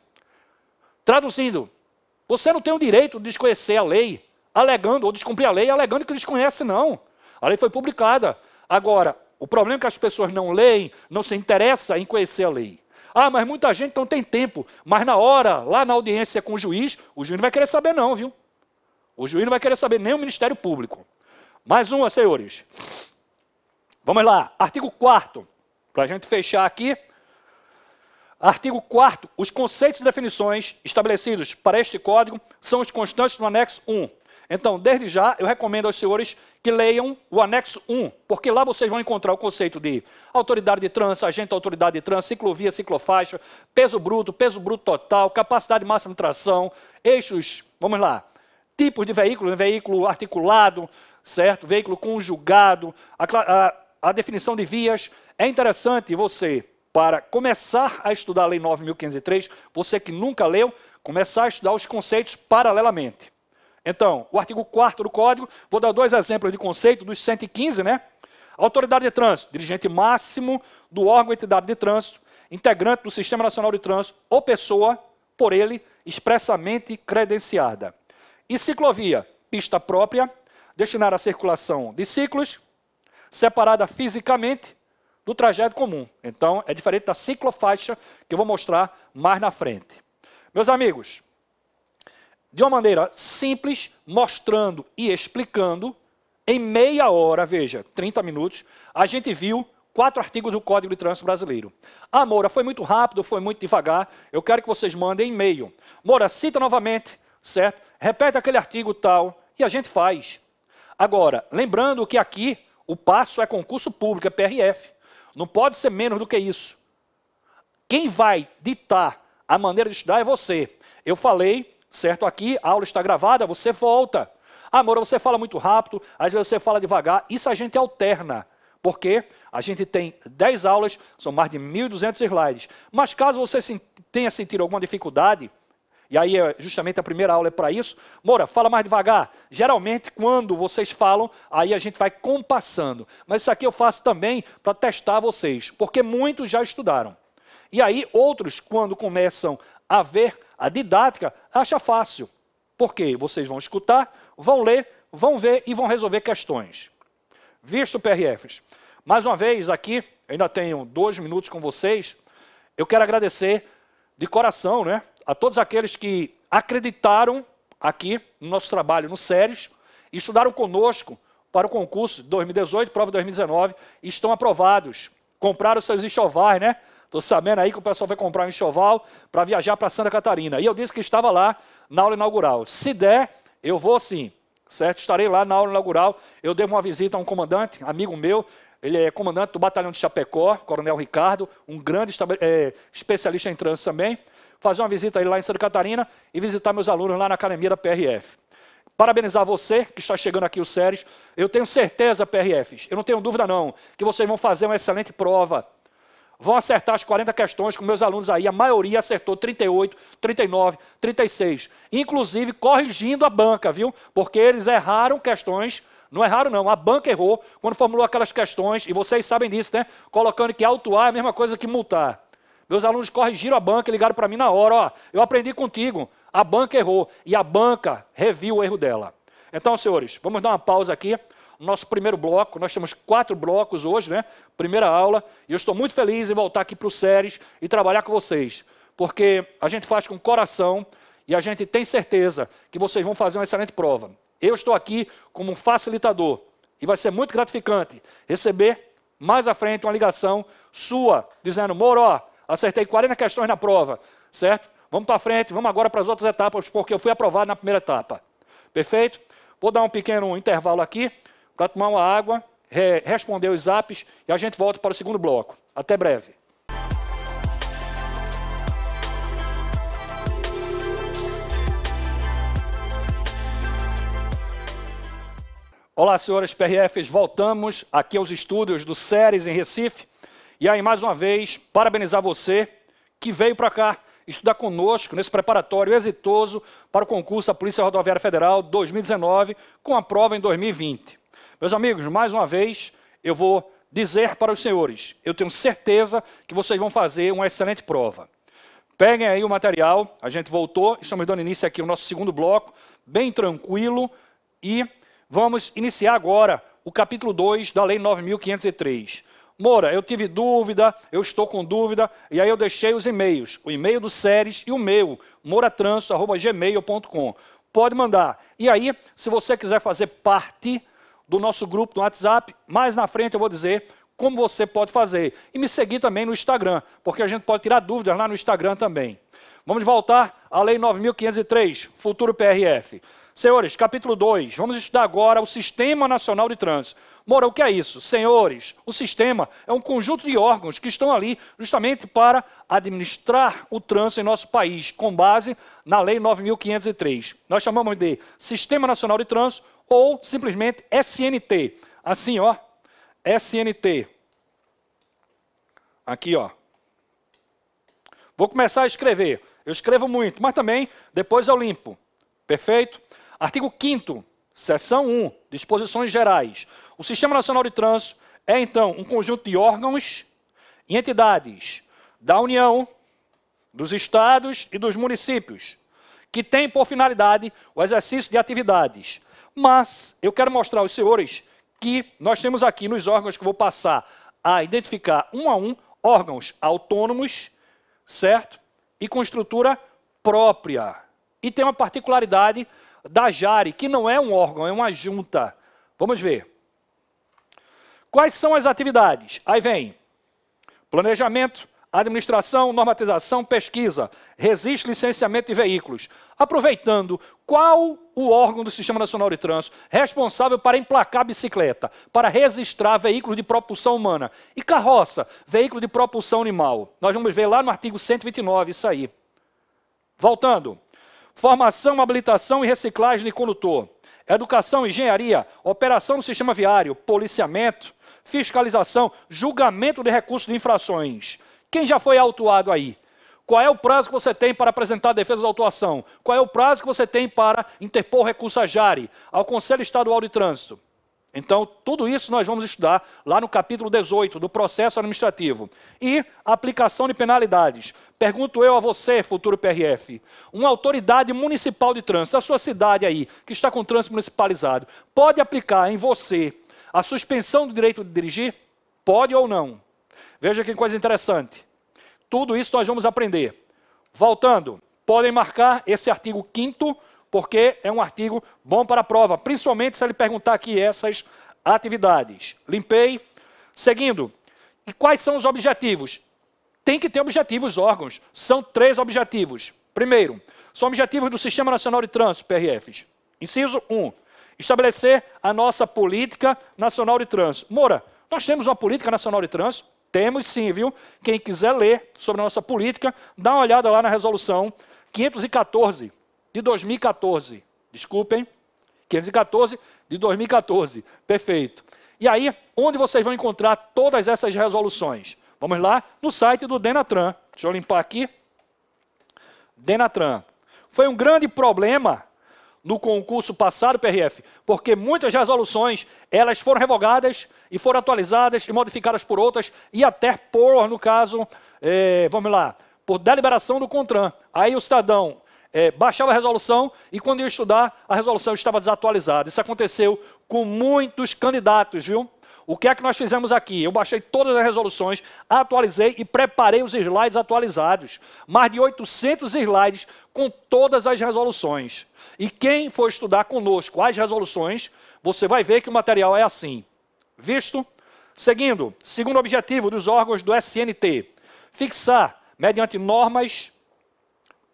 Traduzindo, você não tem o direito de desconhecer a lei, alegando ou descumprir a lei, alegando que desconhece, não. A lei foi publicada. Agora, o problema é que as pessoas não leem, não se interessam em conhecer a lei. Ah, mas muita gente não tem tempo. Mas na hora, lá na audiência com o juiz, o juiz não vai querer saber não, viu? O juiz não vai querer saber, nem o Ministério Público. Mais uma, senhores. Vamos lá. Artigo quarto, para a gente fechar aqui. Artigo quarto. Os conceitos e definições estabelecidos para este código são os constantes no anexo um. Então, desde já, eu recomendo aos senhores que leiam o anexo um, porque lá vocês vão encontrar o conceito de autoridade de trânsito, agente da autoridade de trânsito, ciclovia, ciclofaixa, peso bruto, peso bruto total, capacidade máxima de tração, eixos, vamos lá, tipos de veículo, veículo articulado, certo? Veículo conjugado, a, a, a definição de vias. É interessante você, para começar a estudar a Lei nove mil quinhentos e três, você que nunca leu, começar a estudar os conceitos paralelamente. Então, o artigo quarto do Código, vou dar dois exemplos de conceito dos cento e quinze, né? Autoridade de trânsito, dirigente máximo do órgão ou entidade de trânsito, integrante do Sistema Nacional de Trânsito ou pessoa, por ele, expressamente credenciada. E ciclovia, pista própria, destinada à circulação de ciclos, separada fisicamente do trajeto comum. Então, é diferente da ciclofaixa, que eu vou mostrar mais na frente. Meus amigos, de uma maneira simples, mostrando e explicando, em meia hora, veja, trinta minutos, a gente viu quatro artigos do Código de Trânsito Brasileiro. Ah, Moura, foi muito rápido, foi muito devagar, eu quero que vocês mandem e-mail. Moura, cita novamente, certo? Repete aquele artigo tal, e a gente faz. Agora, lembrando que aqui o passo é concurso público, é P R F. Não pode ser menos do que isso. Quem vai ditar a maneira de estudar é você. Eu falei... Certo? Aqui, a aula está gravada, você volta. Ah, Moura, você fala muito rápido, às vezes você fala devagar. Isso a gente alterna, porque a gente tem dez aulas, são mais de mil e duzentos slides. Mas caso você tenha sentido alguma dificuldade, e aí justamente a primeira aula é para isso, Moura, fala mais devagar. Geralmente, quando vocês falam, aí a gente vai compassando. Mas isso aqui eu faço também para testar vocês, porque muitos já estudaram. E aí, outros, quando começam a ver a didática, acha fácil. Porque vocês vão escutar, vão ler, vão ver e vão resolver questões. Visto P R Fs, mais uma vez aqui, ainda tenho dois minutos com vocês, eu quero agradecer de coração, né, a todos aqueles que acreditaram aqui no nosso trabalho no SERES, estudaram conosco para o concurso de dois mil e dezoito, prova de dois mil e dezenove, e estão aprovados. Compraram seus enxovais, né? Estou sabendo aí que o pessoal vai comprar um enxoval para viajar para Santa Catarina. E eu disse que estava lá na aula inaugural. Se der, eu vou sim, certo? Estarei lá na aula inaugural. Eu devo uma visita a um comandante, amigo meu. Ele é comandante do batalhão de Chapecó, coronel Ricardo, um grande é, especialista em trânsito também. Fazer uma visita a ele lá em Santa Catarina e visitar meus alunos lá na academia da P R F. Parabenizar você que está chegando aqui o SERES. Eu tenho certeza, P R Fs, eu não tenho dúvida não, que vocês vão fazer uma excelente prova. Vão acertar as quarenta questões com meus alunos aí. A maioria acertou trinta e oito, trinta e nove, trinta e seis. Inclusive corrigindo a banca, viu? Porque eles erraram questões. Não erraram não, a banca errou quando formulou aquelas questões. E vocês sabem disso, né? Colocando que autuar é a mesma coisa que multar. Meus alunos corrigiram a banca e ligaram para mim na hora. Ó, eu aprendi contigo. A banca errou. E a banca reviu o erro dela. Então, senhores, vamos dar uma pausa aqui. Nosso primeiro bloco, nós temos quatro blocos hoje, né? Primeira aula, e eu estou muito feliz em voltar aqui para o SERES e trabalhar com vocês, porque a gente faz com coração e a gente tem certeza que vocês vão fazer uma excelente prova. Eu estou aqui como um facilitador e vai ser muito gratificante receber mais à frente uma ligação sua, dizendo, Moro, ó, acertei quarenta questões na prova, certo? Vamos para frente, vamos agora para as outras etapas, porque eu fui aprovado na primeira etapa. Perfeito? Vou dar um pequeno intervalo aqui, para tomar uma água, re responder os zaps e a gente volta para o segundo bloco. Até breve. Olá, senhores P R Fs, voltamos aqui aos estúdios do Ceres em Recife. E aí, mais uma vez, parabenizar você que veio para cá estudar conosco nesse preparatório exitoso para o concurso da Polícia Rodoviária Federal dois mil e dezenove, com a prova em dois mil e vinte. Meus amigos, mais uma vez, eu vou dizer para os senhores, eu tenho certeza que vocês vão fazer uma excelente prova. Peguem aí o material, a gente voltou, estamos dando início aqui ao nosso segundo bloco, bem tranquilo, e vamos iniciar agora o capítulo dois da Lei nove mil quinhentos e três. Moura, eu tive dúvida, eu estou com dúvida, e aí eu deixei os e-mails, o e-mail do Ceres e o meu, moura trânsito arroba gmail ponto com. Pode mandar. E aí, se você quiser fazer parte do nosso grupo do WhatsApp, mais na frente eu vou dizer como você pode fazer. E me seguir também no Instagram, porque a gente pode tirar dúvidas lá no Instagram também. Vamos voltar à Lei nove mil quinhentos e três, futuro P R F. Senhores, capítulo dois, vamos estudar agora o Sistema Nacional de Trânsito. Moura, o que é isso? Senhores, o sistema é um conjunto de órgãos que estão ali justamente para administrar o trânsito em nosso país, com base na Lei nove mil quinhentos e três. Nós chamamos de Sistema Nacional de Trânsito ou simplesmente S N T. Assim, ó, S N T. Aqui, ó. Vou começar a escrever. Eu escrevo muito, mas também depois eu limpo. Perfeito? Artigo quinto, seção um, disposições gerais. O Sistema Nacional de Trânsito é, então, um conjunto de órgãos e entidades da União, dos estados e dos municípios, que tem por finalidade o exercício de atividades. Mas eu quero mostrar aos senhores que nós temos aqui nos órgãos que eu vou passar a identificar um a um, órgãos autônomos, certo? E com estrutura própria. E tem uma particularidade da JARI, que não é um órgão, é uma junta. Vamos ver. Quais são as atividades? Aí vem planejamento, administração, normatização, pesquisa, registro, licenciamento de veículos. Aproveitando, qual o órgão do Sistema Nacional de Trânsito responsável para emplacar bicicleta, para registrar veículo de propulsão humana e carroça, veículo de propulsão animal? Nós vamos ver lá no artigo cento e vinte e nove isso aí. Voltando. Formação, habilitação e reciclagem de condutor. Educação, engenharia, operação do sistema viário, policiamento, fiscalização, julgamento de recursos de infrações. Quem já foi autuado aí? Qual é o prazo que você tem para apresentar a defesa da autuação? Qual é o prazo que você tem para interpor recurso à JARI, ao Conselho Estadual de Trânsito? Então, tudo isso nós vamos estudar lá no capítulo dezoito do processo administrativo. E aplicação de penalidades. Pergunto eu a você, futuro P R F, uma autoridade municipal de trânsito, a sua cidade aí, que está com trânsito municipalizado, pode aplicar em você a suspensão do direito de dirigir? Pode ou não? Veja que coisa interessante. Tudo isso nós vamos aprender. Voltando, podem marcar esse artigo quinto, porque é um artigo bom para a prova, principalmente se ele perguntar aqui essas atividades. Limpei. Seguindo, e quais são os objetivos? Tem que ter objetivos, órgãos. São três objetivos. Primeiro, são objetivos do Sistema Nacional de Trânsito, P R Fs. Inciso um, estabelecer a nossa Política Nacional de Trânsito. Moura, nós temos uma Política Nacional de Trânsito? Temos sim, viu? Quem quiser ler sobre a nossa política, dá uma olhada lá na Resolução quinhentos e quatorze. De dois mil e quatorze, desculpem, quinhentos e quatorze de dois mil e quatorze, perfeito. E aí, onde vocês vão encontrar todas essas resoluções? Vamos lá, no site do DENATRAN. Deixa eu limpar aqui. DENATRAN. Foi um grande problema no concurso passado, P R F, porque muitas resoluções, elas foram revogadas e foram atualizadas e modificadas por outras, e até por, no caso, eh, vamos lá, por deliberação do CONTRAN. Aí o cidadão É, baixava a resolução e quando ia estudar, a resolução estava desatualizada. Isso aconteceu com muitos candidatos, viu? O que é que nós fizemos aqui? Eu baixei todas as resoluções, atualizei e preparei os slides atualizados. Mais de oitocentos slides com todas as resoluções. E quem for estudar conosco as resoluções, você vai ver que o material é assim. Visto? Seguindo, segundo objetivo dos órgãos do S N T, fixar, mediante normas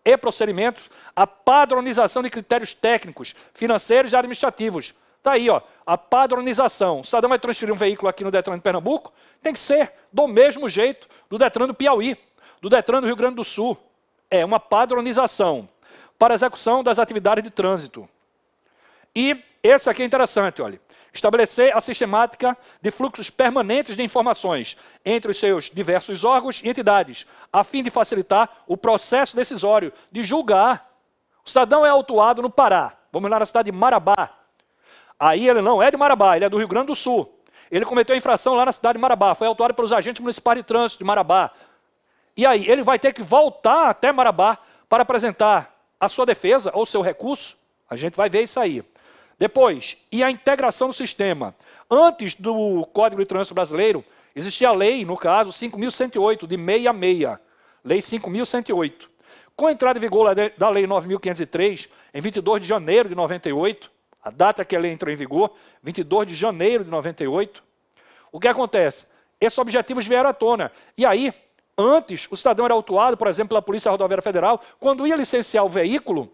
e procedimentos, a padronização de critérios técnicos, financeiros e administrativos. Está aí, ó, a padronização. O cidadão vai transferir um veículo aqui no Detran de Pernambuco, tem que ser do mesmo jeito do Detran do Piauí, do Detran do Rio Grande do Sul. É uma padronização para execução das atividades de trânsito. E esse aqui é interessante, olha. Estabelecer a sistemática de fluxos permanentes de informações entre os seus diversos órgãos e entidades, a fim de facilitar o processo decisório de julgar. O cidadão é autuado no Pará. Vamos lá na cidade de Marabá. Aí ele não é de Marabá, ele é do Rio Grande do Sul. Ele cometeu a infração lá na cidade de Marabá. Foi autuado pelos agentes municipais de trânsito de Marabá. E aí, ele vai ter que voltar até Marabá para apresentar a sua defesa ou seu recurso? A gente vai ver isso aí. Depois, e a integração do sistema. Antes do Código de Trânsito Brasileiro, existia a lei, no caso, cinco mil cento e oito, de seis seis. Lei cinco mil cento e oito. Com a entrada em vigor da Lei nove mil quinhentos e três, em vinte e dois de janeiro de noventa e oito, a data que a lei entrou em vigor, vinte e dois de janeiro de noventa e oito, o que acontece? Esses objetivos vieram à tona. E aí, antes, o cidadão era autuado, por exemplo, pela Polícia Rodoviária Federal, quando ia licenciar o veículo,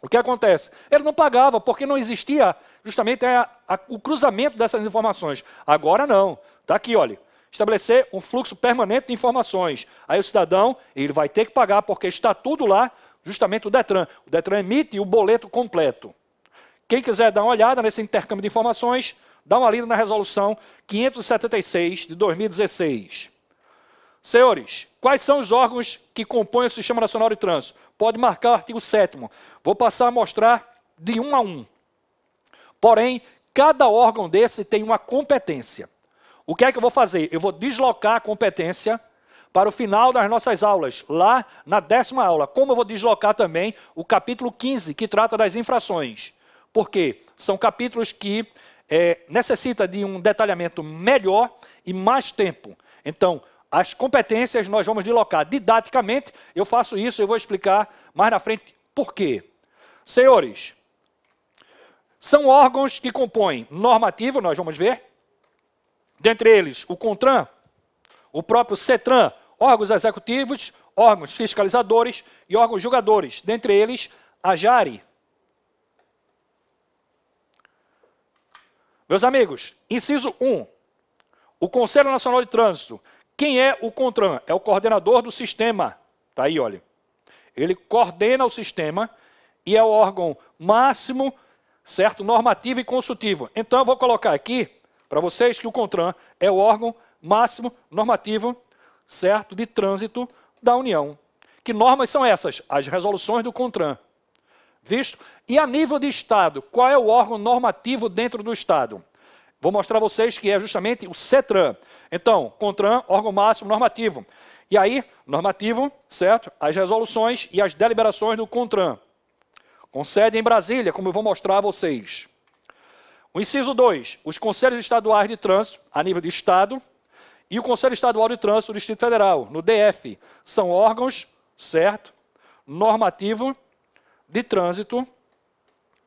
o que acontece? Ele não pagava, porque não existia justamente a, a, o cruzamento dessas informações. Agora não. Está aqui, olha. Estabelecer um fluxo permanente de informações. Aí o cidadão, ele vai ter que pagar, porque está tudo lá, justamente o Detran. O Detran emite o boleto completo. Quem quiser dar uma olhada nesse intercâmbio de informações, dá uma lida na Resolução quinhentos e setenta e seis de dois mil e dezesseis. Senhores, quais são os órgãos que compõem o Sistema Nacional de Trânsito? Pode marcar o artigo sétimo. Vou passar a mostrar de um a um. Porém, cada órgão desse tem uma competência. O que é que eu vou fazer? Eu vou deslocar a competência para o final das nossas aulas, lá na décima aula. Como eu vou deslocar também o capítulo quinze, que trata das infrações. Por quê? São capítulos que é, necessita de um detalhamento melhor e mais tempo. Então, as competências nós vamos deslocar didaticamente. Eu faço isso, eu vou explicar mais na frente por quê. Senhores, são órgãos que compõem normativo, nós vamos ver. Dentre eles, o CONTRAN, o próprio CETRAN, órgãos executivos, órgãos fiscalizadores e órgãos julgadores. Dentre eles, a JARI. Meus amigos, inciso um. O Conselho Nacional de Trânsito. Quem é o CONTRAN? É o coordenador do sistema. Está aí, olha. Ele coordena o sistema e é o órgão máximo, certo, normativo e consultivo. Então, eu vou colocar aqui para vocês que o CONTRAN é o órgão máximo normativo, certo, de trânsito da União. Que normas são essas? As resoluções do CONTRAN. Visto? E a nível de Estado, qual é o órgão normativo dentro do Estado? Vou mostrar a vocês que é justamente o CETRAN. Então, CONTRAN, órgão máximo normativo. E aí, normativo, certo? As resoluções e as deliberações do CONTRAN. Com sede em Brasília, como eu vou mostrar a vocês. O inciso dois, os Conselhos Estaduais de Trânsito, a nível de Estado, e o Conselho Estadual de Trânsito do Distrito Federal, no D F, são órgãos, certo? Normativo de trânsito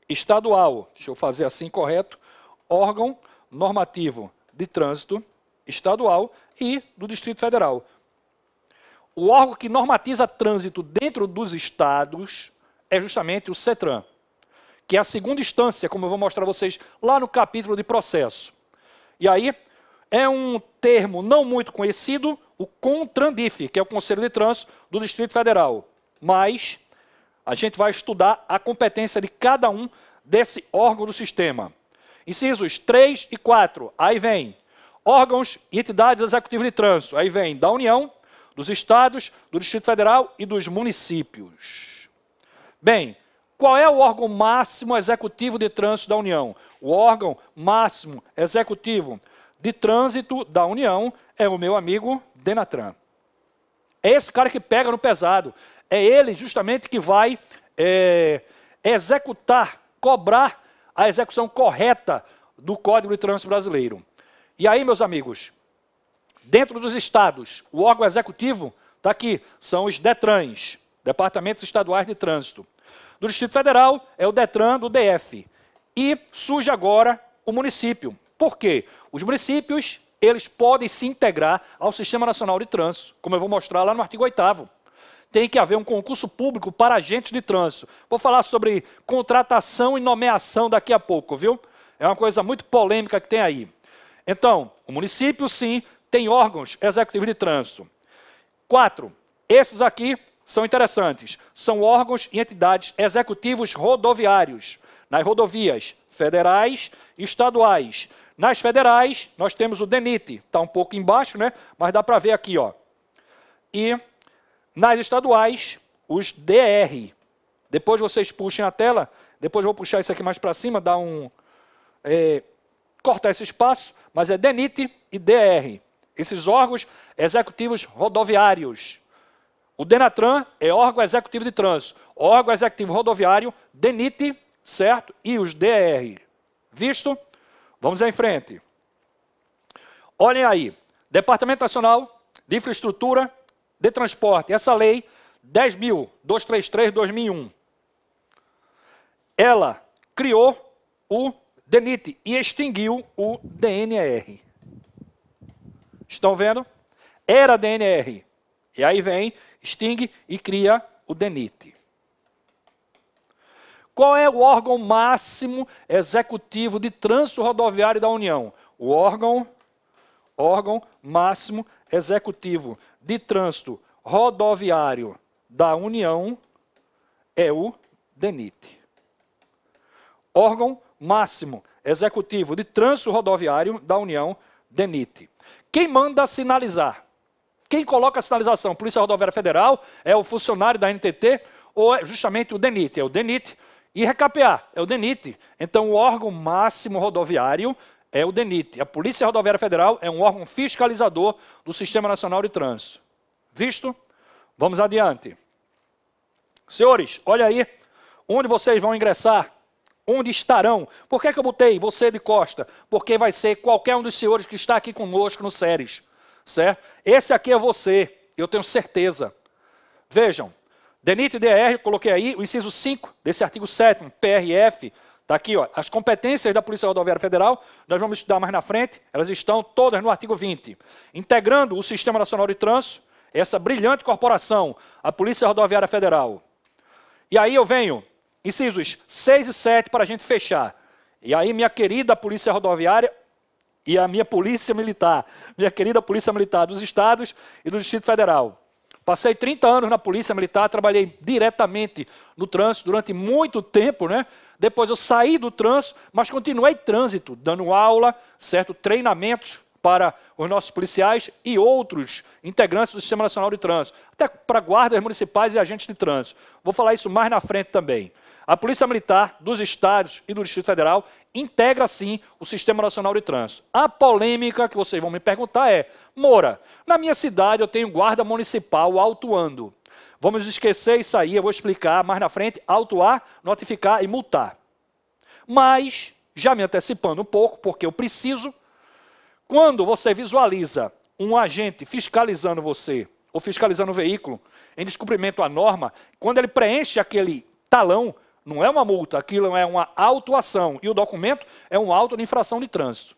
estadual. Deixa eu fazer assim correto. Órgão normativo de trânsito estadual e do Distrito Federal. O órgão que normatiza trânsito dentro dos estados é justamente o CETRAN, que é a segunda instância, como eu vou mostrar a vocês lá no capítulo de processo. E aí, é um termo não muito conhecido, o CONTRANDIF, que é o Conselho de Trânsito do Distrito Federal. Mas a gente vai estudar a competência de cada um desse órgão do sistema. Incisos três e quatro, aí vem órgãos e entidades executivas de trânsito, aí vem da União, dos Estados, do Distrito Federal e dos municípios. Bem, qual é o órgão máximo executivo de trânsito da União? O órgão máximo executivo de trânsito da União é o meu amigo DENATRAN. É esse cara que pega no pesado, é ele justamente que vai é, executar, cobrar a execução correta do Código de Trânsito Brasileiro. E aí, meus amigos, dentro dos estados, o órgão executivo está aqui, são os DETRANs, Departamentos Estaduais de Trânsito. Do Distrito Federal é o DETRAN do D F. E surge agora o município. Por quê? Os municípios, eles podem se integrar ao Sistema Nacional de Trânsito, como eu vou mostrar lá no artigo oitavo. Tem que haver um concurso público para agentes de trânsito. Vou falar sobre contratação e nomeação daqui a pouco, viu? É uma coisa muito polêmica que tem aí. Então, o município, sim, tem órgãos executivos de trânsito. Quatro, esses aqui são interessantes. São órgãos e entidades executivos rodoviários, nas rodovias federais, estaduais. Nas federais, nós temos o DENIT, está um pouco embaixo, né? Mas dá para ver aqui, ó. E nas estaduais, os D R. Depois vocês puxem a tela, depois eu vou puxar isso aqui mais para cima, dar um... É, cortar esse espaço, mas é DENIT e D R. Esses órgãos executivos rodoviários. O DENATRAN é órgão executivo de trânsito, órgão executivo rodoviário, DENIT, certo? E os D R. Visto? Vamos em frente. Olhem aí, Departamento Nacional de Infraestrutura de Transporte, essa lei dez mil duzentos e trinta e três de dois mil e um. Ela criou o DENIT e extinguiu o D N R. Estão vendo? Era D N R. E aí vem, extingue e cria o DENIT. Qual é o órgão máximo executivo de trânsito rodoviário da União? O órgão, órgão máximo executivo de trânsito rodoviário da União é o DENIT. Órgão máximo executivo de trânsito rodoviário da União, DENIT. Quem manda sinalizar? Quem coloca a sinalização? Polícia Rodoviária Federal? É o funcionário da N T T? Ou é justamente o DENIT? É o DENIT. E recapear? É o DENIT. Então, o órgão máximo rodoviário é o DENIT. A Polícia Rodoviária Federal é um órgão fiscalizador do Sistema Nacional de Trânsito. Visto? Vamos adiante. Senhores, olha aí onde vocês vão ingressar, onde estarão. Por que é que eu botei você de costa? Porque vai ser qualquer um dos senhores que está aqui conosco no SERES, certo? Esse aqui é você, eu tenho certeza. Vejam, DENIT e D R, coloquei aí o inciso cinco desse artigo sétimo, P R F, está aqui, ó, as competências da Polícia Rodoviária Federal, nós vamos estudar mais na frente, elas estão todas no artigo vinte. Integrando o Sistema Nacional de Trânsito, essa brilhante corporação, a Polícia Rodoviária Federal. E aí eu venho, incisos seis e sete para a gente fechar. E aí minha querida Polícia Rodoviária e a minha Polícia Militar, minha querida Polícia Militar dos Estados e do Distrito Federal. Passei trinta anos na Polícia Militar, trabalhei diretamente no trânsito durante muito tempo, né? Depois eu saí do trânsito, mas continuei trânsito, dando aula, certo? Treinamentos para os nossos policiais e outros integrantes do Sistema Nacional de Trânsito, até para guardas municipais e agentes de trânsito. Vou falar isso mais na frente também. A Polícia Militar dos Estados e do Distrito Federal integra, sim, o Sistema Nacional de Trânsito. A polêmica que vocês vão me perguntar é, Moura, na minha cidade eu tenho guarda municipal autuando. Vamos esquecer isso aí, eu vou explicar mais na frente, autuar, notificar e multar. Mas, já me antecipando um pouco, porque eu preciso, quando você visualiza um agente fiscalizando você, ou fiscalizando o veículo, em descumprimento à norma, quando ele preenche aquele talão, não é uma multa, aquilo é uma autuação. E o documento é um auto de infração de trânsito.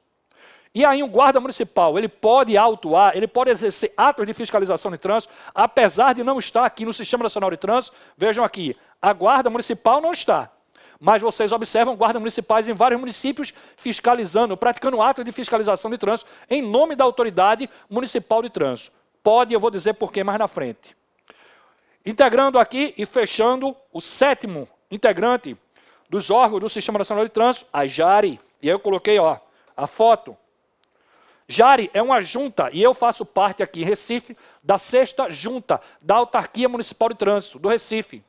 E aí o guarda municipal, ele pode autuar, ele pode exercer atos de fiscalização de trânsito, apesar de não estar aqui no Sistema Nacional de Trânsito. Vejam aqui, a guarda municipal não está. Mas vocês observam guardas municipais em vários municípios fiscalizando, praticando atos de fiscalização de trânsito em nome da autoridade municipal de trânsito. Pode, eu vou dizer por quê mais na frente. Integrando aqui e fechando o sétimo integrante dos órgãos do Sistema Nacional de Trânsito, a JARI. E aí eu coloquei, ó, a foto. JARI é uma junta, e eu faço parte aqui em Recife, da sexta junta da Autarquia Municipal de Trânsito, do Recife.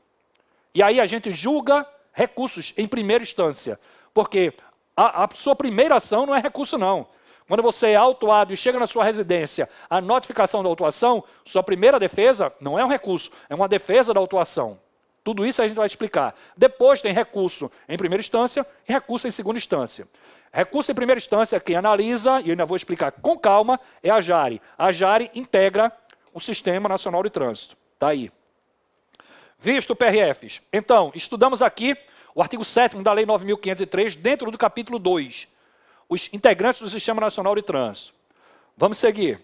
E aí a gente julga recursos em primeira instância, porque a, a sua primeira ação não é recurso, não. Quando você é autuado e chega na sua residência a notificação da autuação, sua primeira defesa não é um recurso, é uma defesa da autuação. Tudo isso a gente vai explicar. Depois tem recurso em primeira instância e recurso em segunda instância. Recurso em primeira instância, quem analisa, e eu ainda vou explicar com calma, é a JARI. A JARI integra o Sistema Nacional de Trânsito. Está aí. Visto, P R Fs. Então, estudamos aqui o artigo sétimo da Lei nove mil quinhentos e três, dentro do capítulo dois. Os integrantes do Sistema Nacional de Trânsito. Vamos seguir.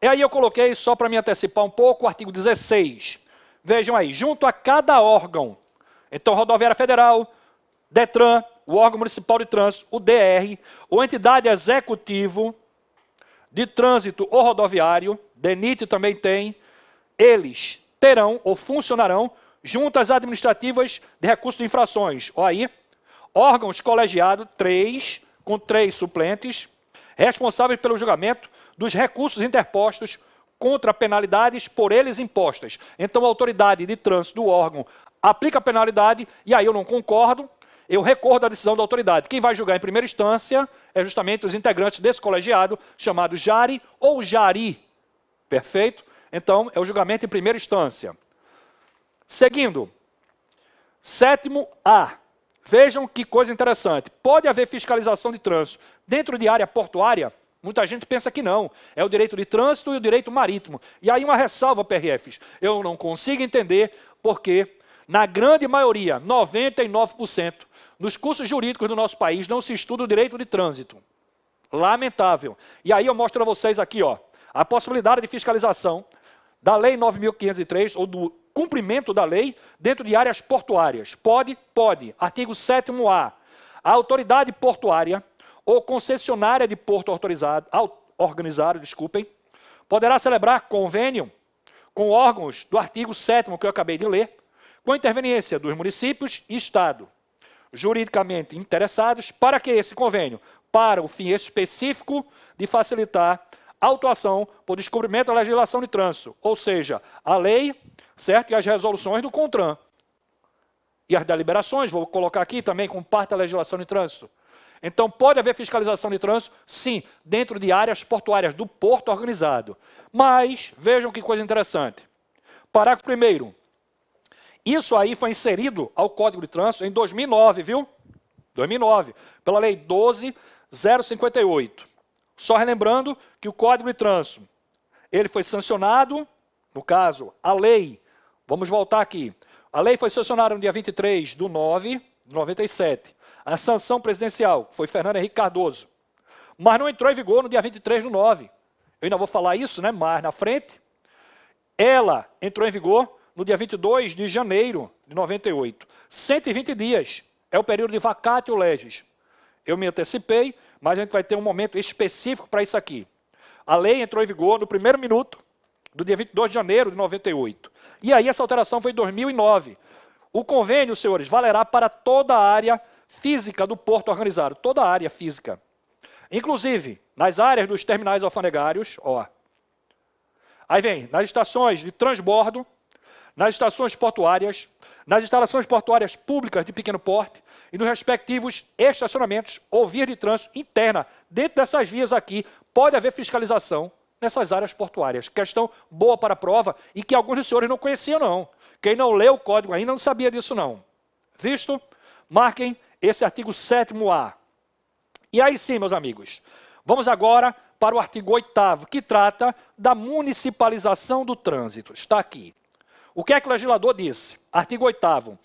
E aí eu coloquei, só para me antecipar um pouco, o artigo dezesseis. Vejam aí, junto a cada órgão, então Rodoviária Federal, DETRAN, o órgão municipal de trânsito, o D R, ou entidade executivo de trânsito ou rodoviário, DENIT também tem, eles terão ou funcionarão juntas administrativas de recurso de infrações, ó aí, Órgãos colegiados, três, com três suplentes, responsáveis pelo julgamento dos recursos interpostos contra penalidades por eles impostas. Então, a autoridade de trânsito do órgão aplica a penalidade, e aí eu não concordo, eu recorro da decisão da autoridade. Quem vai julgar em primeira instância é justamente os integrantes desse colegiado, chamado JARI ou JARI. Perfeito? Então, é o julgamento em primeira instância. Seguindo, sétimo A. Vejam que coisa interessante. Pode haver fiscalização de trânsito dentro de área portuária? Muita gente pensa que não. É o direito de trânsito e o direito marítimo. E aí uma ressalva, P R Fs. Eu não consigo entender porque, na grande maioria, noventa e nove por cento, nos cursos jurídicos do nosso país não se estuda o direito de trânsito. Lamentável. E aí eu mostro a vocês aqui, ó, a possibilidade de fiscalização da Lei nove mil quinhentos e três, ou do cumprimento da lei, dentro de áreas portuárias. Pode? Pode. Artigo sétimo A. A autoridade portuária ou concessionária de porto autorizado, organizado, desculpem, poderá celebrar convênio com órgãos do artigo sétimo que eu acabei de ler, com interveniência dos municípios e Estado, juridicamente interessados, para que esse convênio, para o fim específico de facilitar a autuação por descumprimento da legislação de trânsito, ou seja, a lei, certo, e as resoluções do CONTRAN. E as deliberações, vou colocar aqui também, com parte da legislação de trânsito. Então, pode haver fiscalização de trânsito? Sim, dentro de áreas portuárias do porto organizado. Mas, vejam que coisa interessante. Parágrafo primeiro. Isso aí foi inserido ao Código de Trânsito em dois mil e nove, viu? dois mil e nove, pela Lei doze mil e cinquenta e oito. Só relembrando que o Código de Trânsito, ele foi sancionado, no caso, a lei, vamos voltar aqui, a lei foi sancionada no dia vinte e três de nove de noventa e sete. A sanção presidencial foi Fernando Henrique Cardoso. Mas não entrou em vigor no dia vinte e três do nove. Eu ainda vou falar isso, né, mais na frente. Ela entrou em vigor no dia vinte e dois de janeiro de noventa e oito. cento e vinte dias é o período de vacatio legis. Eu me antecipei, mas a gente vai ter um momento específico para isso aqui. A lei entrou em vigor no primeiro minuto do dia vinte e dois de janeiro de noventa e oito. E aí essa alteração foi em dois mil e nove. O convênio, senhores, valerá para toda a área física do porto organizado, toda a área física. Inclusive, nas áreas dos terminais alfandegários, ó. Aí vem, nas estações de transbordo, nas estações portuárias, nas instalações portuárias públicas de pequeno porte e nos respectivos estacionamentos ou vias de trânsito interna. Dentro dessas vias aqui, pode haver fiscalização nessas áreas portuárias. Questão boa para a prova e que alguns dos senhores não conheciam, não. Quem não leu o código ainda não sabia disso, não. Visto? Marquem esse artigo sétimo A. E aí sim, meus amigos, vamos agora para o artigo oitavo, que trata da municipalização do trânsito. Está aqui. O que é que o legislador disse? Artigo oitavo.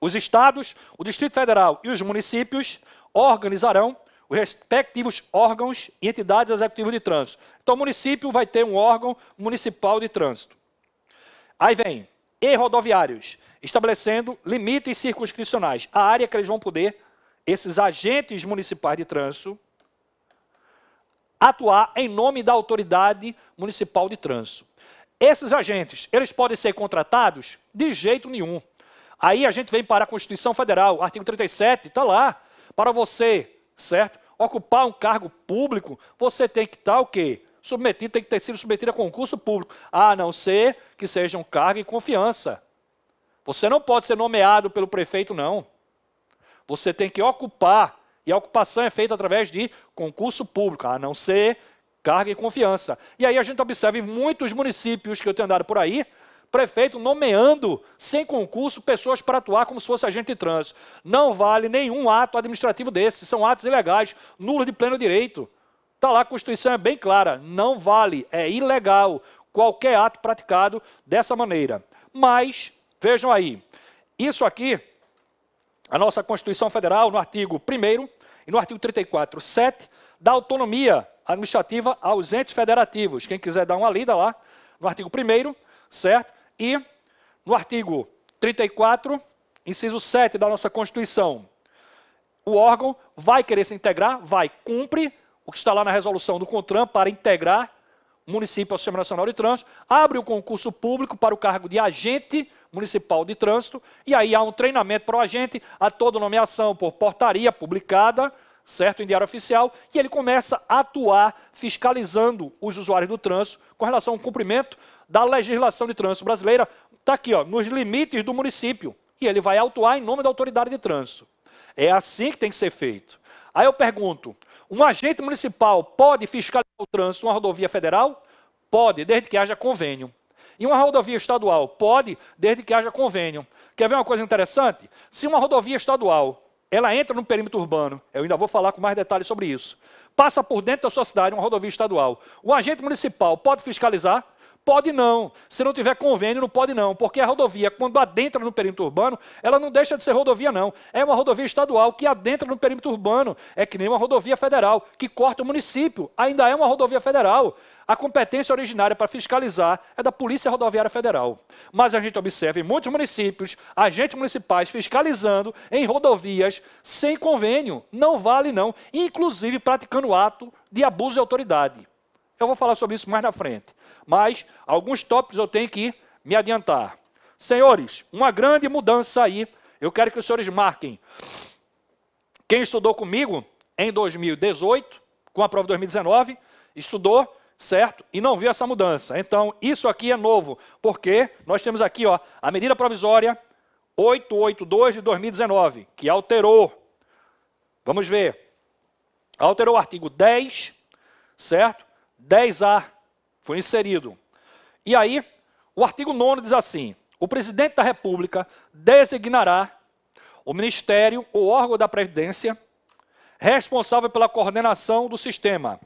Os estados, o Distrito Federal e os municípios organizarão os respectivos órgãos e entidades executivas de trânsito. Então, o município vai ter um órgão municipal de trânsito. Aí vem, e rodoviários, estabelecendo limites circunscricionais. A área que eles vão poder, esses agentes municipais de trânsito, atuar em nome da autoridade municipal de trânsito. Esses agentes, eles podem ser contratados? De jeito nenhum. Aí a gente vem para a Constituição Federal, artigo trinta e sete, está lá. Para você, certo, ocupar um cargo público, você tem que estar o quê? Submetido, tem que ter sido submetido a concurso público, a não ser que seja um cargo em confiança. Você não pode ser nomeado pelo prefeito, não. Você tem que ocupar, e a ocupação é feita através de concurso público, a não ser cargo em confiança. E aí a gente observa em muitos municípios que eu tenho andado por aí, prefeito nomeando, sem concurso, pessoas para atuar como se fosse agente de trânsito. Não vale nenhum ato administrativo desse, são atos ilegais, nulos de pleno direito. Está lá, a Constituição é bem clara, não vale, é ilegal qualquer ato praticado dessa maneira. Mas, vejam aí, isso aqui, a nossa Constituição Federal, no artigo primeiro e no artigo trinta e quatro, sete, dá autonomia administrativa aos entes federativos. Quem quiser dar uma lida lá, no artigo primeiro, certo? E no artigo trinta e quatro, inciso sete da nossa Constituição, o órgão vai querer se integrar, vai, cumpre o que está lá na resolução do CONTRAN para integrar o município ao Sistema Nacional de Trânsito, abre o concurso público para o cargo de agente Municipal de Trânsito, e aí há um treinamento para o agente, a toda nomeação por portaria publicada, certo, em diário oficial, e ele começa a atuar fiscalizando os usuários do trânsito com relação ao cumprimento da legislação de trânsito brasileira, está aqui, ó, nos limites do município, e ele vai autuar em nome da autoridade de trânsito. É assim que tem que ser feito. Aí eu pergunto, um agente municipal pode fiscalizar o trânsito em uma rodovia federal? Pode, desde que haja convênio. E uma rodovia estadual? Pode, desde que haja convênio. Quer ver uma coisa interessante? Se uma rodovia estadual, ela entra no perímetro urbano, eu ainda vou falar com mais detalhes sobre isso, passa por dentro da sua cidade, uma rodovia estadual, o agente municipal pode fiscalizar? Pode não. Se não tiver convênio, não pode não, porque a rodovia, quando adentra no perímetro urbano, ela não deixa de ser rodovia não. É uma rodovia estadual que adentra no perímetro urbano. É que nem uma rodovia federal, que corta o município. Ainda é uma rodovia federal. A competência originária para fiscalizar é da Polícia Rodoviária Federal. Mas a gente observa em muitos municípios, agentes municipais fiscalizando em rodovias sem convênio. Não vale não, inclusive praticando ato de abuso de autoridade. Eu vou falar sobre isso mais na frente. Mas alguns tópicos eu tenho que me adiantar. Senhores, uma grande mudança aí. Eu quero que os senhores marquem. Quem estudou comigo em dois mil e dezoito, com a prova de dois mil e dezenove, estudou, certo? E não viu essa mudança. Então, isso aqui é novo, porque nós temos aqui, ó, a Medida Provisória oitocentos e oitenta e dois de dois mil e dezenove, que alterou. Vamos ver. Alterou o artigo dez, certo? dez A. Foi inserido. E aí, o artigo nono diz assim, o presidente da República designará o Ministério ou órgão da Previdência responsável pela coordenação do sistema.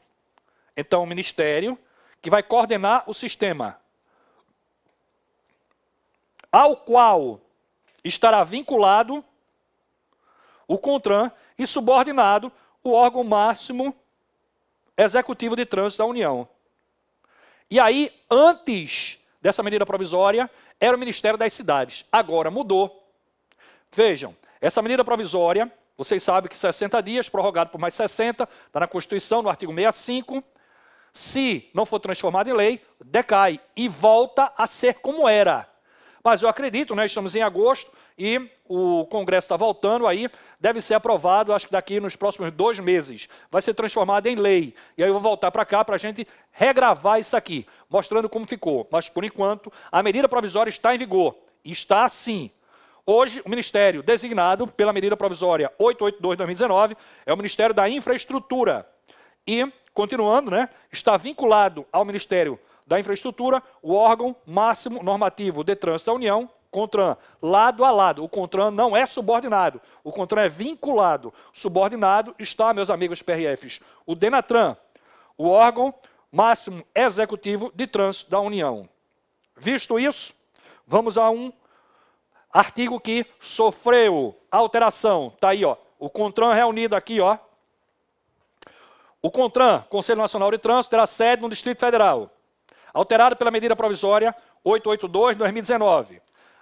Então, o Ministério que vai coordenar o sistema, ao qual estará vinculado o CONTRAN e subordinado o órgão máximo executivo de trânsito da União. E aí, antes dessa medida provisória, era o Ministério das Cidades. Agora mudou. Vejam, essa medida provisória, vocês sabem que sessenta dias, prorrogado por mais sessenta, está na Constituição, no artigo sessenta e cinco. Se não for transformada em lei, decai e volta a ser como era. Mas eu acredito, né, estamos em agosto e o Congresso está voltando aí, deve ser aprovado, acho que daqui nos próximos dois meses. Vai ser transformado em lei. E aí eu vou voltar para cá para a gente regravar isso aqui, mostrando como ficou. Mas, por enquanto, a medida provisória está em vigor. Está assim. Hoje, o Ministério designado pela medida provisória oitocentos e oitenta e dois de dois mil e dezenove é o Ministério da Infraestrutura. E, continuando, né, está vinculado ao Ministério da Infraestrutura o órgão máximo normativo de trânsito da União, CONTRAN, lado a lado. O CONTRAN não é subordinado, o CONTRAN é vinculado. Subordinado está, meus amigos P R Fs, o DENATRAN, o órgão máximo executivo de trânsito da União. Visto isso, vamos a um artigo que sofreu alteração. Está aí, ó, o CONTRAN reunido aqui, ó. O CONTRAN, Conselho Nacional de Trânsito, terá sede no Distrito Federal, alterado pela medida provisória oitocentos e oitenta e dois de dois mil e dezenove.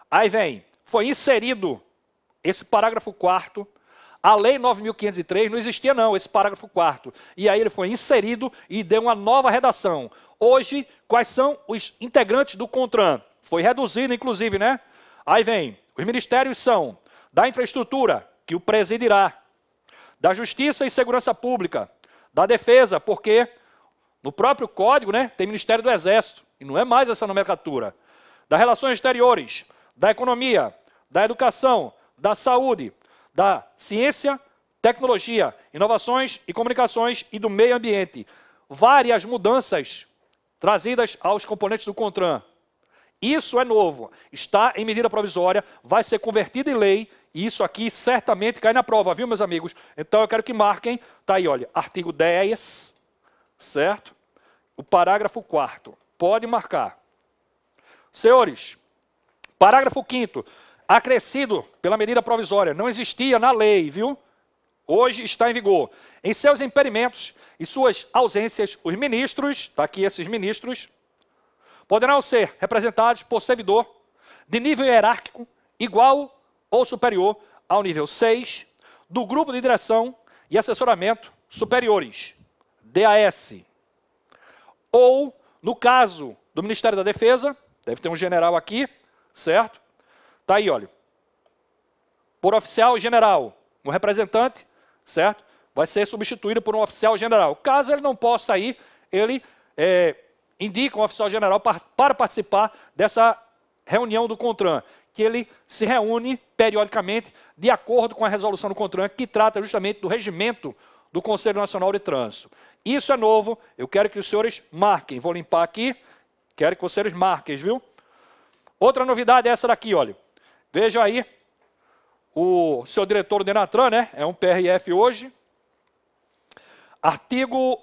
Aí vem, foi inserido esse parágrafo quarto, a Lei nove mil quinhentos e três não existia não, esse parágrafo quarto. E aí ele foi inserido e deu uma nova redação. Hoje, quais são os integrantes do CONTRAN? Foi reduzido, inclusive, né? Aí vem, os ministérios são da Infraestrutura, que o presidirá, da Justiça e Segurança Pública, da Defesa, porque no próprio Código, né, tem Ministério do Exército, e não é mais essa nomenclatura, das Relações Exteriores, da Economia, da Educação, da Saúde, da Ciência, Tecnologia, Inovações e Comunicações e do Meio Ambiente. Várias mudanças trazidas aos componentes do CONTRAN. Isso é novo, está em medida provisória, vai ser convertido em lei e isso aqui certamente cai na prova, viu, meus amigos? Então eu quero que marquem, tá aí, olha, artigo dez, certo? O parágrafo quarto. Pode marcar. Senhores, parágrafo quinto, acrescido pela medida provisória, não existia na lei, viu? Hoje está em vigor. Em seus impedimentos e suas ausências, os ministros, está aqui esses ministros, poderão ser representados por servidor de nível hierárquico igual ou superior ao nível seis do grupo de direção e assessoramento superiores, D A S. Ou, no caso do Ministério da Defesa, deve ter um general aqui, certo? Está aí, olha. Por oficial general, um representante, certo? Vai ser substituído por um oficial general. Caso ele não possa ir, ele é, indica um oficial general para, para participar dessa reunião do CONTRAN, que ele se reúne periodicamente de acordo com a resolução do CONTRAN, que trata justamente do regimento do Conselho Nacional de Trânsito. Isso é novo, eu quero que os senhores marquem. Vou limpar aqui, quero que os senhores marquem, viu? Outra novidade é essa daqui, olha. Veja aí, o seu diretor do DENATRAN, né? É um P R F hoje. Artigo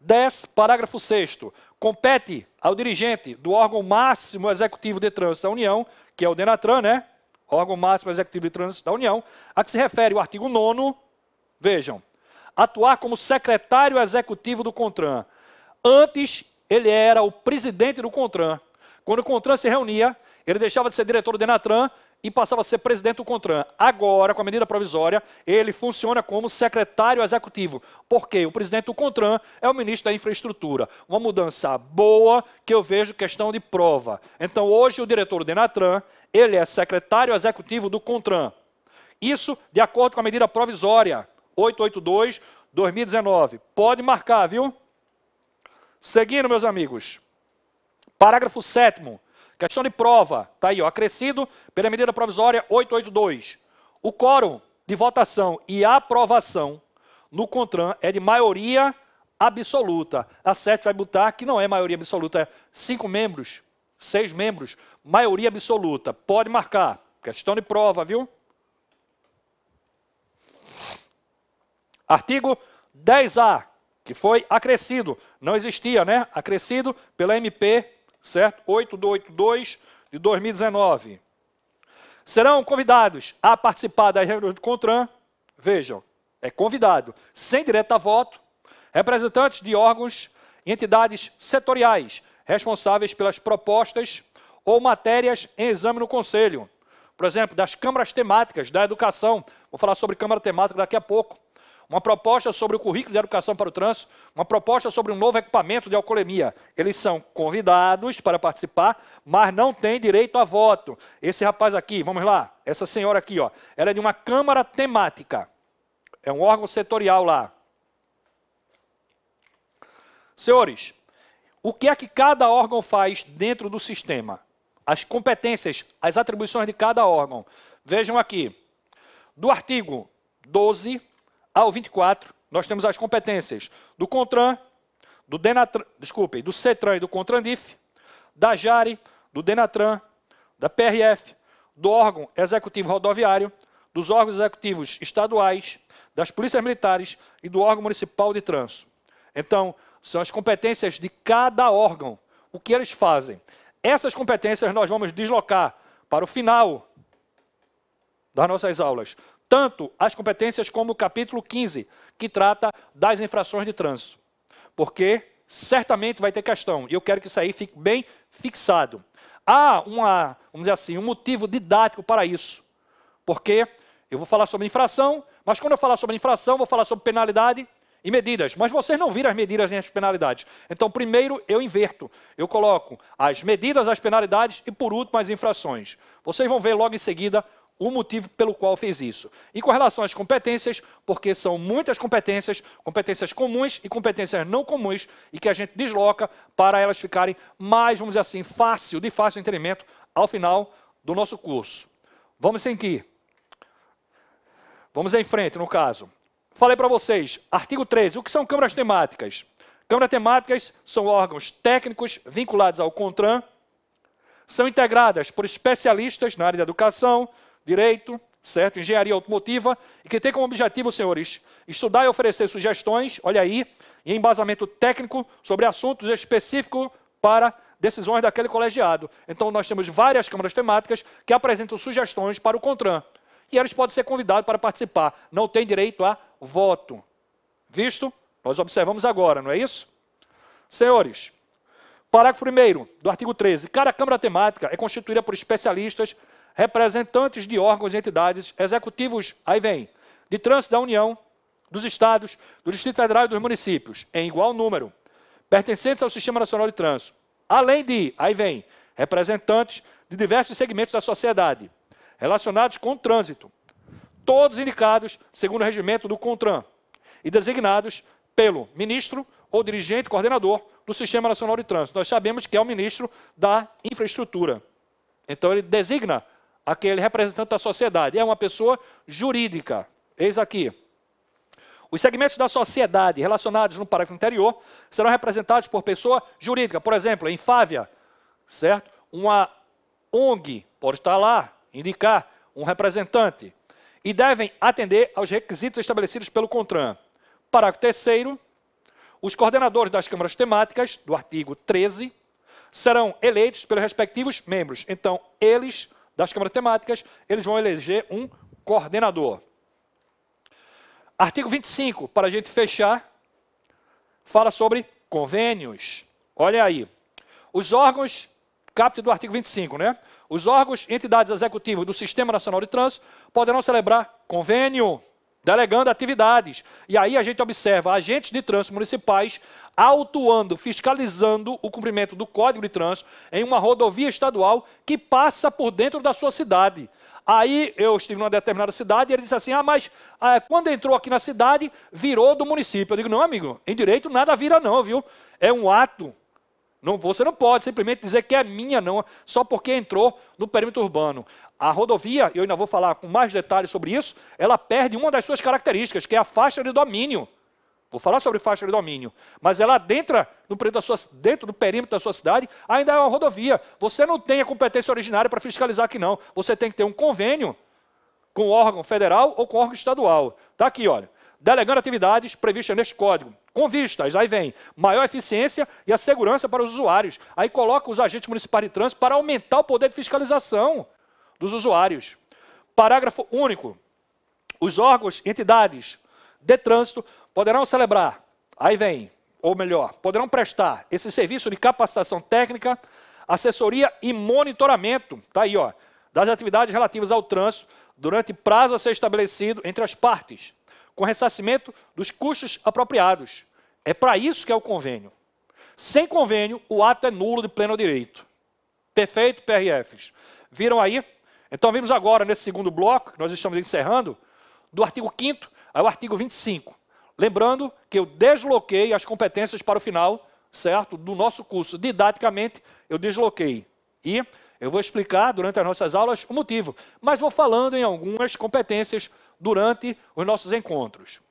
dez, parágrafo sexto. Compete ao dirigente do órgão máximo executivo de trânsito da União, que é o DENATRAN, né? Órgão máximo executivo de trânsito da União, a que se refere o artigo nono, vejam, atuar como secretário executivo do CONTRAN. Antes, ele era o presidente do CONTRAN. Quando o CONTRAN se reunia, ele deixava de ser diretor do DENATRAN e passava a ser presidente do CONTRAN. Agora, com a medida provisória, ele funciona como secretário executivo, porque o presidente do CONTRAN é o ministro da Infraestrutura. Uma mudança boa que eu vejo questão de prova. Então, hoje, o diretor do DENATRAN, ele é secretário executivo do CONTRAN. Isso de acordo com a medida provisória oitocentos e oitenta e dois, dois mil e dezenove. Pode marcar, viu? Seguindo, meus amigos. Parágrafo sétimo. Questão de prova, está aí, ó, acrescido pela medida provisória oitocentos e oitenta e dois. O quórum de votação e aprovação no CONTRAN é de maioria absoluta. A CET vai botar que não é maioria absoluta, é cinco membros, seis membros, maioria absoluta. Pode marcar. Questão de prova, viu? Artigo dez A, que foi acrescido, não existia, né? Acrescido pela M P, certo? oitocentos e oitenta e dois de dois mil e dezenove. Serão convidados a participar das reuniões do CONTRAN, vejam, é convidado, sem direito a voto, representantes de órgãos e entidades setoriais responsáveis pelas propostas ou matérias em exame no Conselho. Por exemplo, das câmaras temáticas da educação, vou falar sobre câmara temática daqui a pouco. Uma proposta sobre o currículo de educação para o trânsito, uma proposta sobre um novo equipamento de alcoolemia. Eles são convidados para participar, mas não têm direito a voto. Esse rapaz aqui, vamos lá, essa senhora aqui, ó, ela é de uma câmara temática. É um órgão setorial lá. Senhores, o que é que cada órgão faz dentro do sistema? As competências, as atribuições de cada órgão. Vejam aqui, do artigo doze... ao vinte e quatro, nós temos as competências do CONTRAN, do DENATRAN, desculpem, do CETRAN e do CONTRANDIF, da JARI, do DENATRAN, da P R F, do órgão executivo rodoviário, dos órgãos executivos estaduais, das polícias militares e do órgão municipal de trânsito. Então, são as competências de cada órgão, o que eles fazem. Essas competências nós vamos deslocar para o final das nossas aulas. Tanto as competências como o capítulo quinze, que trata das infrações de trânsito. Porque certamente vai ter questão, e eu quero que isso aí fique bem fixado. Há uma, vamos dizer assim, um motivo didático para isso. Porque eu vou falar sobre infração, mas quando eu falar sobre infração, vou falar sobre penalidade e medidas. Mas vocês não viram as medidas e as penalidades. Então, primeiro eu inverto. Eu coloco as medidas, as penalidades e, por último, as infrações. Vocês vão ver logo em seguida o motivo pelo qual fez isso. E com relação às competências, porque são muitas competências, competências comuns e competências não comuns, e que a gente desloca para elas ficarem mais, vamos dizer assim, fácil, de fácil entendimento ao final do nosso curso. Vamos seguir. Vamos em frente, no caso. Falei para vocês, artigo treze, o que são câmaras temáticas? Câmaras temáticas são órgãos técnicos vinculados ao CONTRAN, são integradas por especialistas na área da educação, direito, certo? Engenharia automotiva, e que tem como objetivo, senhores, estudar e oferecer sugestões, olha aí, e embasamento técnico sobre assuntos específicos para decisões daquele colegiado. Então, nós temos várias câmaras temáticas que apresentam sugestões para o CONTRAN, e eles podem ser convidados para participar, não tem direito a voto. Visto? Nós observamos agora, não é isso? Senhores, parágrafo primeiro do artigo treze, cada câmara temática é constituída por especialistas, representantes de órgãos e entidades, executivos, aí vem, de trânsito da União, dos Estados, do Distrito Federal e dos municípios, em igual número, pertencentes ao Sistema Nacional de Trânsito, além de, aí vem, representantes de diversos segmentos da sociedade, relacionados com o trânsito, todos indicados segundo o regimento do CONTRAN e designados pelo ministro ou dirigente coordenador do Sistema Nacional de Trânsito. Nós sabemos que é o ministro da Infraestrutura. Então, ele designa aquele representante da sociedade. É uma pessoa jurídica. Eis aqui. Os segmentos da sociedade relacionados no parágrafo anterior serão representados por pessoa jurídica. Por exemplo, em Fávia, certo? Uma O N G pode estar lá, indicar um representante. E devem atender aos requisitos estabelecidos pelo CONTRAN. Parágrafo terceiro. Os coordenadores das câmaras temáticas, do artigo treze, serão eleitos pelos respectivos membros. Então, eles, das câmaras temáticas, eles vão eleger um coordenador. Artigo vinte e cinco, para a gente fechar, fala sobre convênios. Olha aí. Os órgãos, capta do artigo vinte e cinco, né? Os órgãos e entidades executivas do Sistema Nacional de Trânsito poderão celebrar convênio, delegando atividades. E aí a gente observa agentes de trânsito municipais autuando, fiscalizando o cumprimento do Código de Trânsito em uma rodovia estadual que passa por dentro da sua cidade. Aí eu estive numa determinada cidade e ele disse assim, ah, mas ah, quando entrou aqui na cidade, virou do município. Eu digo, não, amigo, em direito nada vira não, viu? É um ato. Não, você não pode simplesmente dizer que é minha não, só porque entrou no perímetro urbano. A rodovia, eu ainda vou falar com mais detalhes sobre isso, ela perde uma das suas características, que é a faixa de domínio. Vou falar sobre faixa de domínio, mas ela adentra no perímetro da sua, dentro do perímetro da sua cidade, ainda é uma rodovia. Você não tem a competência originária para fiscalizar aqui não. Você tem que ter um convênio com o órgão federal ou com o órgão estadual. Está aqui, olha. Delegando atividades previstas neste código. Com vistas, aí vem maior eficiência e a segurança para os usuários. Aí coloca os agentes municipais de trânsito para aumentar o poder de fiscalização dos usuários. Parágrafo único. Os órgãos e entidades de trânsito poderão celebrar, aí vem, ou melhor, poderão prestar esse serviço de capacitação técnica, assessoria e monitoramento, tá aí, ó, das atividades relativas ao trânsito durante prazo a ser estabelecido entre as partes, com ressarcimento dos custos apropriados. É para isso que é o convênio. Sem convênio, o ato é nulo de pleno direito. Perfeito, P R Fs? Viram aí? Então, vimos agora, nesse segundo bloco, que nós estamos encerrando, do artigo quinto ao artigo vinte e cinco. Lembrando que eu desloquei as competências para o final, certo? Do nosso curso. Didaticamente, eu desloquei. E eu vou explicar durante as nossas aulas o motivo. Mas vou falando em algumas competências durante os nossos encontros.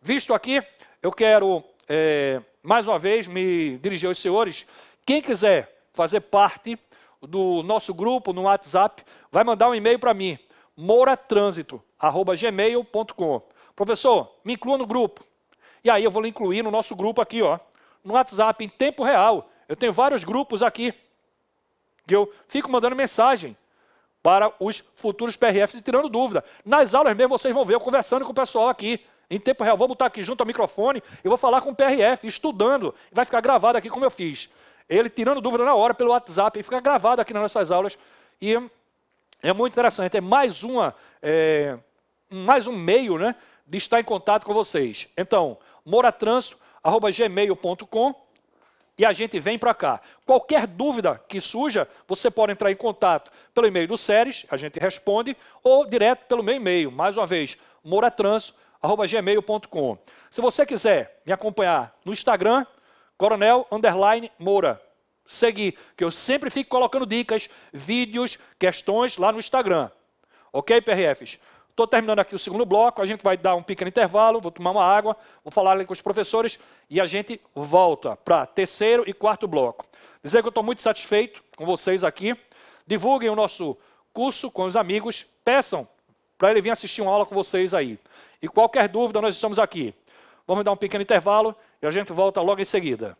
Visto aqui, eu quero, é, mais uma vez, me dirigir aos senhores. Quem quiser fazer parte do nosso grupo no WhatsApp, vai mandar um e-mail para mim, moura trânsito arroba gmail ponto com. Professor, me inclua no grupo. E aí eu vou incluir no nosso grupo aqui, ó, no WhatsApp, em tempo real. Eu tenho vários grupos aqui, que eu fico mandando mensagem para os futuros P R Fs, tirando dúvida. Nas aulas mesmo vocês vão ver eu conversando com o pessoal aqui, em tempo real. Vou botar aqui junto ao microfone e vou falar com o P R F, estudando. Vai ficar gravado aqui como eu fiz. Ele tirando dúvida na hora pelo WhatsApp, e fica gravado aqui nas nossas aulas. E é muito interessante, é mais uma, é, mais um meio, né, de estar em contato com vocês. Então, moura trânsito arroba gmail ponto com e a gente vem para cá. Qualquer dúvida que surja, você pode entrar em contato pelo e-mail do SERES, a gente responde, ou direto pelo meu e-mail. Mais uma vez, moura trânsito arroba gmail ponto com. Se você quiser me acompanhar no Instagram, coronel underline Moura. Seguir, que eu sempre fico colocando dicas, vídeos, questões lá no Instagram. Ok, P R Fs? Estou terminando aqui o segundo bloco, a gente vai dar um pequeno intervalo, vou tomar uma água, vou falar ali com os professores e a gente volta para terceiro e quarto bloco. Dizer que eu estou muito satisfeito com vocês aqui. Divulguem o nosso curso com os amigos, peçam para ele vir assistir uma aula com vocês aí. E qualquer dúvida, nós estamos aqui. Vamos dar um pequeno intervalo e a gente volta logo em seguida.